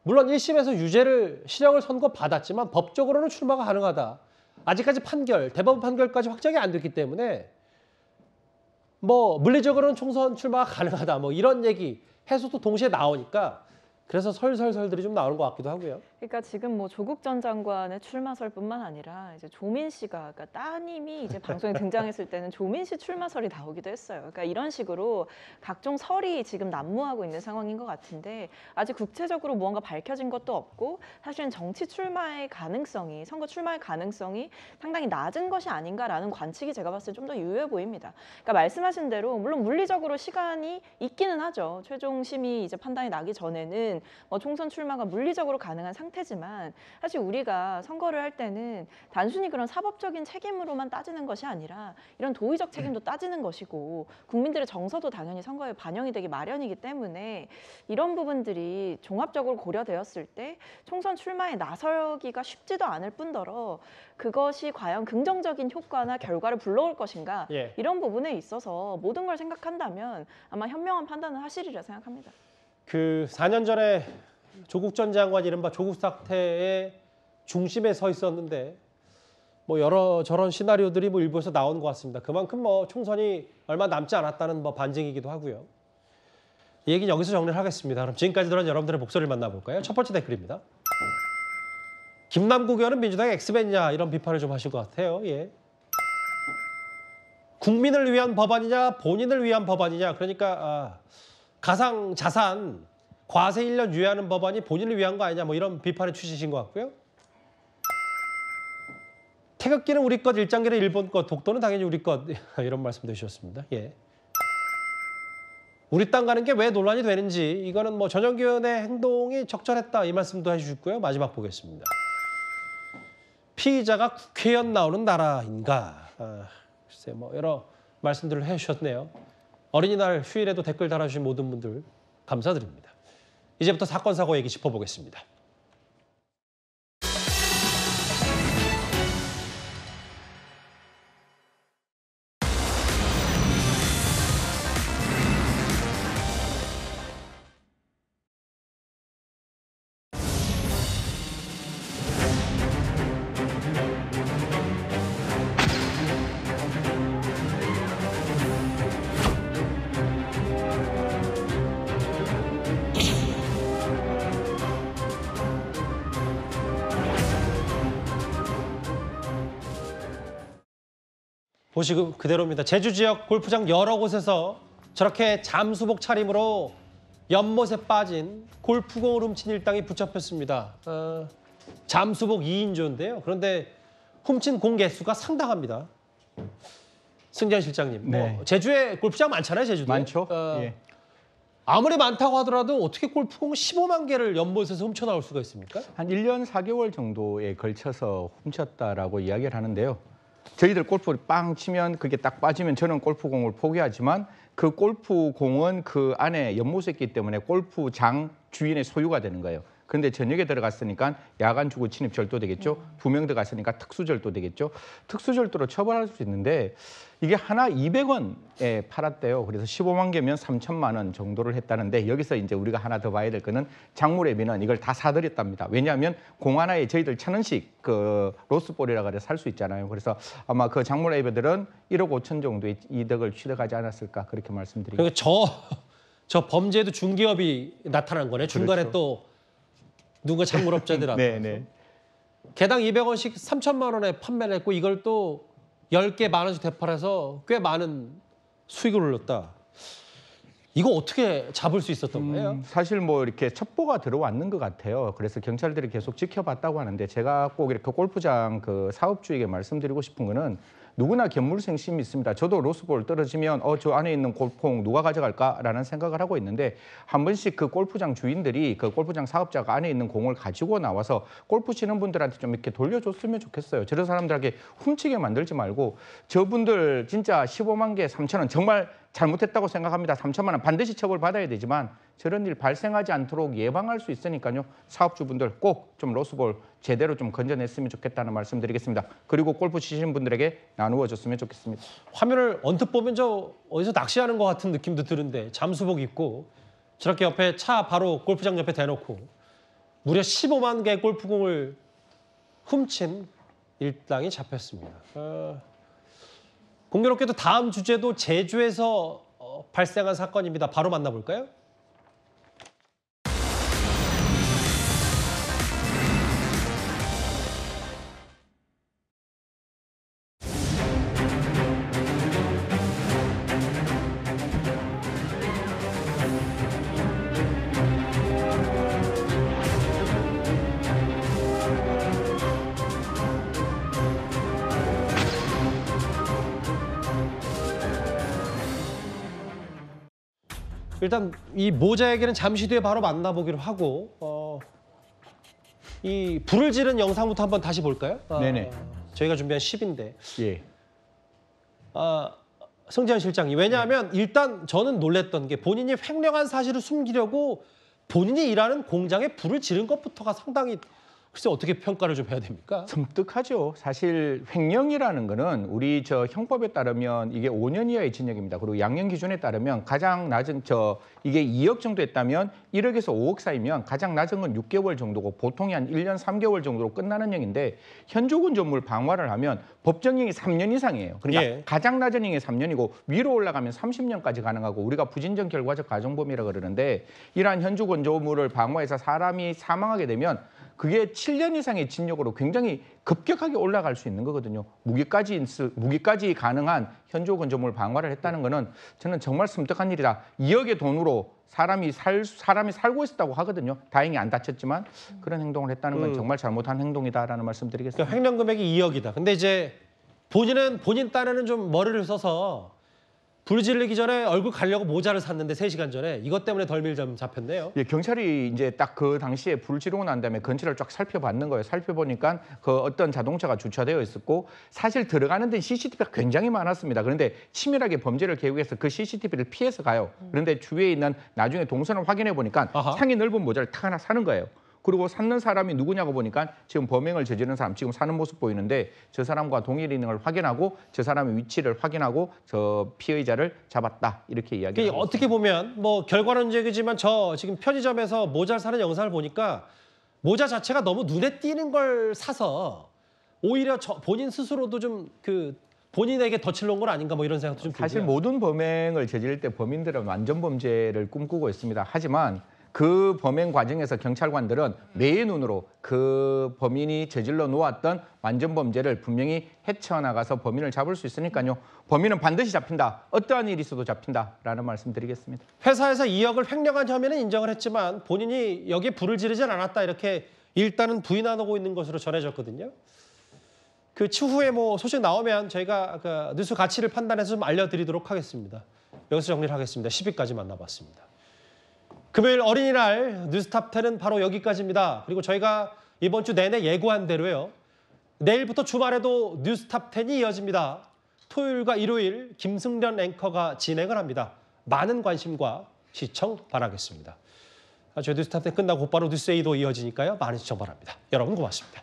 물론 1심에서 유죄를 실형을 선고받았지만 법적으로는 출마가 가능하다. 아직까지 판결, 대법원 판결까지 확정이 안 됐기 때문에 뭐 물리적으로는 총선 출마가 가능하다. 뭐 이런 얘기 해서도 동시에 나오니까 그래서 설설설들이 좀 나오는 것 같기도 하고요. 그러니까 지금 뭐 조국 전 장관의 출마설뿐만 아니라 이제 조민 씨가 그러니까 따님이 이제 방송에 등장했을 때는 조민 씨 출마설이 나오기도 했어요. 그러니까 이런 식으로 각종 설이 지금 난무하고 있는 상황인 것 같은데 아직 구체적으로 무언가 밝혀진 것도 없고 사실은 정치 출마의 가능성이 선거 출마의 가능성이 상당히 낮은 것이 아닌가라는 관측이 제가 봤을 때 좀 더 유효해 보입니다. 그러니까 말씀하신 대로 물론 물리적으로 시간이 있기는 하죠. 최종 심의 이제 판단이 나기 전에는. 뭐 총선 출마가 물리적으로 가능한 상태지만 사실 우리가 선거를 할 때는 단순히 그런 사법적인 책임으로만 따지는 것이 아니라 이런 도의적 책임도 따지는 것이고 국민들의 정서도 당연히 선거에 반영이 되기 마련이기 때문에 이런 부분들이 종합적으로 고려되었을 때 총선 출마에 나서기가 쉽지도 않을 뿐더러 그것이 과연 긍정적인 효과나 결과를 불러올 것인가 예. 이런 부분에 있어서 모든 걸 생각한다면 아마 현명한 판단을 하시리라 생각합니다. 그 4년 전에 조국 전 장관 이른바 조국 사태의 중심에 서 있었는데 뭐 여러 저런 시나리오들이 뭐 일부에서 나온 것 같습니다. 그만큼 뭐 총선이 얼마 남지 않았다는 뭐 반증이기도 하고요. 이 얘기는 여기서 정리를 하겠습니다. 그럼 지금까지 들은 여러분들의 목소리를 만나볼까요? 첫 번째 댓글입니다. 김남국 의원은 민주당의 엑스맨이냐 이런 비판을 좀 하실 것 같아요. 예. 국민을 위한 법안이냐 본인을 위한 법안이냐 그러니까 가상자산, 과세 1년 유예하는 법안이 본인을 위한 거 아니냐 뭐 이런 비판의 취지신 것 같고요. 태극기는 우리 것, 일장기는 일본 것, 독도는 당연히 우리 것 이런 말씀도 주셨습니다. 예. 우리 땅 가는 게 왜 논란이 되는지 이거는 뭐 전용기 의원의 행동이 적절했다 이 말씀도 해주셨고요. 마지막 보겠습니다. 피의자가 국회의원 나오는 나라인가 글쎄 뭐 여러 말씀들을 해주셨네요. 어린이날 휴일에도 댓글 달아주신 모든 분들 감사드립니다. 이제부터 사건 사고 얘기 짚어보겠습니다. 보시고 그대로입니다. 제주 지역 골프장 여러 곳에서 저렇게 잠수복 차림으로 연못에 빠진 골프공을 훔친 일당이 붙잡혔습니다. 잠수복 2인조인데요. 그런데 훔친 공 개수가 상당합니다. 승전 실장님, 네. 뭐 제주에 골프장 많잖아요, 제주도. 많죠. 예. 아무리 많다고 하더라도 어떻게 골프공 15만 개를 연못에서 훔쳐나올 수가 있습니까? 한 1년 4개월 정도에 걸쳐서 훔쳤다라고 이야기를 하는데요. 저희들 골프를 빵 치면 그게 딱 빠지면 저는 골프공을 포기하지만 그 골프공은 그 안에 연못에 있기 때문에 골프장 주인의 소유가 되는 거예요. 그런데 저녁에 들어갔으니까 야간 주거 침입 절도 되겠죠. 두 명 들어갔으니까 특수절도 되겠죠. 특수절도로 처벌할 수 있는데 이게 하나 200원에 팔았대요. 그래서 15만 개면 3천만 원 정도를 했다는데 여기서 이제 우리가 하나 더 봐야 될 거는 장물의 민원 이걸 다 사들였답니다. 왜냐하면 공 하나에 저희들 1,000원씩 그 로스볼이라고 해서 살 수 있잖아요. 그래서 아마 그 장물의 애비들은 1억 5천 정도의 이득을 취득하지 않았을까 그렇게 말씀드립니다. 그러니까 저 범죄에도 중기업이 나타난 거네. 중간에 그렇죠. 또. 누군가 창물업자들 앞에서 개당 200원씩 3천만 원에 판매를 했고 이걸 또 10개 만 원씩 되팔아서 꽤 많은 수익을 올렸다. 이거 어떻게 잡을 수 있었던 거예요? 사실 뭐 이렇게 첩보가 들어왔는 것 같아요. 그래서 경찰들이 계속 지켜봤다고 하는데 제가 꼭 이렇게 골프장 그 사업주에게 말씀드리고 싶은 거는 누구나 견물생심이 있습니다. 저도 로스볼 떨어지면 저 안에 있는 골프공 누가 가져갈까라는 생각을 하고 있는데 한 번씩 그 골프장 주인들이 그 골프장 사업자가 안에 있는 공을 가지고 나와서 골프 치는 분들한테 좀 이렇게 돌려줬으면 좋겠어요. 저런 사람들에게 훔치게 만들지 말고 저분들 진짜 15만 개 3천 원 정말 잘못했다고 생각합니다. 3천만 원 반드시 처벌받아야 되지만 저런 일 발생하지 않도록 예방할 수 있으니까요. 사업주분들 꼭 좀 로스볼 제대로 좀 건져냈으면 좋겠다는 말씀드리겠습니다. 그리고 골프 치시는 분들에게 나누어줬으면 좋겠습니다. 화면을 언뜻 보면 저 어디서 낚시하는 것 같은 느낌도 드는데 잠수복 입고 저렇게 옆에 차 바로 골프장 옆에 대놓고 무려 15만 개의 골프공을 훔친 일당이 잡혔습니다. 공교롭게도 다음 주제도 제주에서 발생한 사건입니다. 바로 만나볼까요? 일단 이 모자 얘기는 잠시 뒤에 바로 만나보기로 하고 이 불을 지른 영상부터 한번 다시 볼까요? 네네. 저희가 준비한 10인데. 예. 성재현 실장님. 왜냐하면 네. 일단 저는 놀랬던 게 본인이 횡령한 사실을 숨기려고 본인이 일하는 공장에 불을 지른 것부터가 상당히 글쎄 어떻게 평가를 좀 해야 됩니까? 섬뜩하죠. 사실 횡령이라는 거는 우리 저 형법에 따르면 이게 5년 이하의 징역입니다. 그리고 양형 기준에 따르면 가장 낮은 이게 2억 정도 했다면 1억에서 5억 사이면 가장 낮은 건 6개월 정도고 보통이 한 1년 3개월 정도로 끝나는 형인데 현저군전물 방화를 하면 법정형이 3년 이상이에요. 그러니까 예. 가장 낮은 형이 3년이고 위로 올라가면 30년까지 가능하고 우리가 부진정 결과적 가중범이라고 그러는데 이러한 현저군전물을 방화해서 사람이 사망하게 되면 그게 7년 이상의 징역으로 굉장히 급격하게 올라갈 수 있는 거거든요. 무기까지 가능한 현저건조물 방화를 했다는 거는 저는 정말 섬뜩한 일이다. 2억의 돈으로 사람이 살고 있었다고 하거든요. 다행히 안 다쳤지만 그런 행동을 했다는 건 정말 잘못한 행동이다라는 말씀드리겠습니다. 그러니까 횡령 금액이 2억이다. 근데 이제 본인 딴에는 좀 머리를 써서 불 질리기 전에 얼굴 가려고 모자를 샀는데 3시간 전에 이것 때문에 덜밀 잡혔네요. 예, 경찰이 이제 딱 그 당시에 불 지르고 난 다음에 근처를 쫙 살펴봤는 거예요. 살펴보니까 그 어떤 자동차가 주차되어 있었고 사실 들어가는 데는 CCTV가 굉장히 많았습니다. 그런데 치밀하게 범죄를 계획해서 그 CCTV를 피해서 가요. 그런데 주위에 있는 나중에 동선을 확인해 보니까 상의 넓은 모자를 딱 하나 사는 거예요. 그리고 샀는 사람이 누구냐고 보니까 지금 범행을 저지른 사람, 지금 사는 모습 보이는데 저 사람과 동일인 걸 확인하고 저 사람의 위치를 확인하고 저 피의자를 잡았다. 이렇게 이야기를 하고 어떻게 보면 뭐 결과는 얘기지만 저 지금 편의점에서 모자를 사는 영상을 보니까 모자 자체가 너무 눈에 띄는 걸 사서 오히려 본인 스스로도 좀 본인에게 덫을 놓은 건 아닌가 뭐 이런 생각도 좀 들고요. 사실 모든 범행을 저지를 때 범인들은 완전 범죄를 꿈꾸고 있습니다. 하지만 그 범행 과정에서 경찰관들은 매의 눈으로 그 범인이 저질러 놓았던 완전 범죄를 분명히 헤쳐나가서 범인을 잡을 수 있으니까요. 범인은 반드시 잡힌다. 어떠한 일이 있어도 잡힌다라는 말씀드리겠습니다. 회사에서 2억을 횡령한 혐의는 인정을 했지만 본인이 여기에 불을 지르진 않았다 이렇게 일단은 부인하고 있는 것으로 전해졌거든요. 그 추후에 뭐 소식 나오면 저희가 그 뉴스 가치를 판단해서 좀 알려드리도록 하겠습니다. 여기서 정리를 하겠습니다. 10위까지 만나봤습니다. 금요일 어린이날 뉴스탑10은 바로 여기까지입니다. 그리고 저희가 이번 주 내내 예고한 대로요. 내일부터 주말에도 뉴스탑10이 이어집니다. 토요일과 일요일 김승련 앵커가 진행을 합니다. 많은 관심과 시청 바라겠습니다. 저희 뉴스탑10 끝나고 곧바로 뉴스A도 이어지니까요. 많은 시청 바랍니다. 여러분 고맙습니다.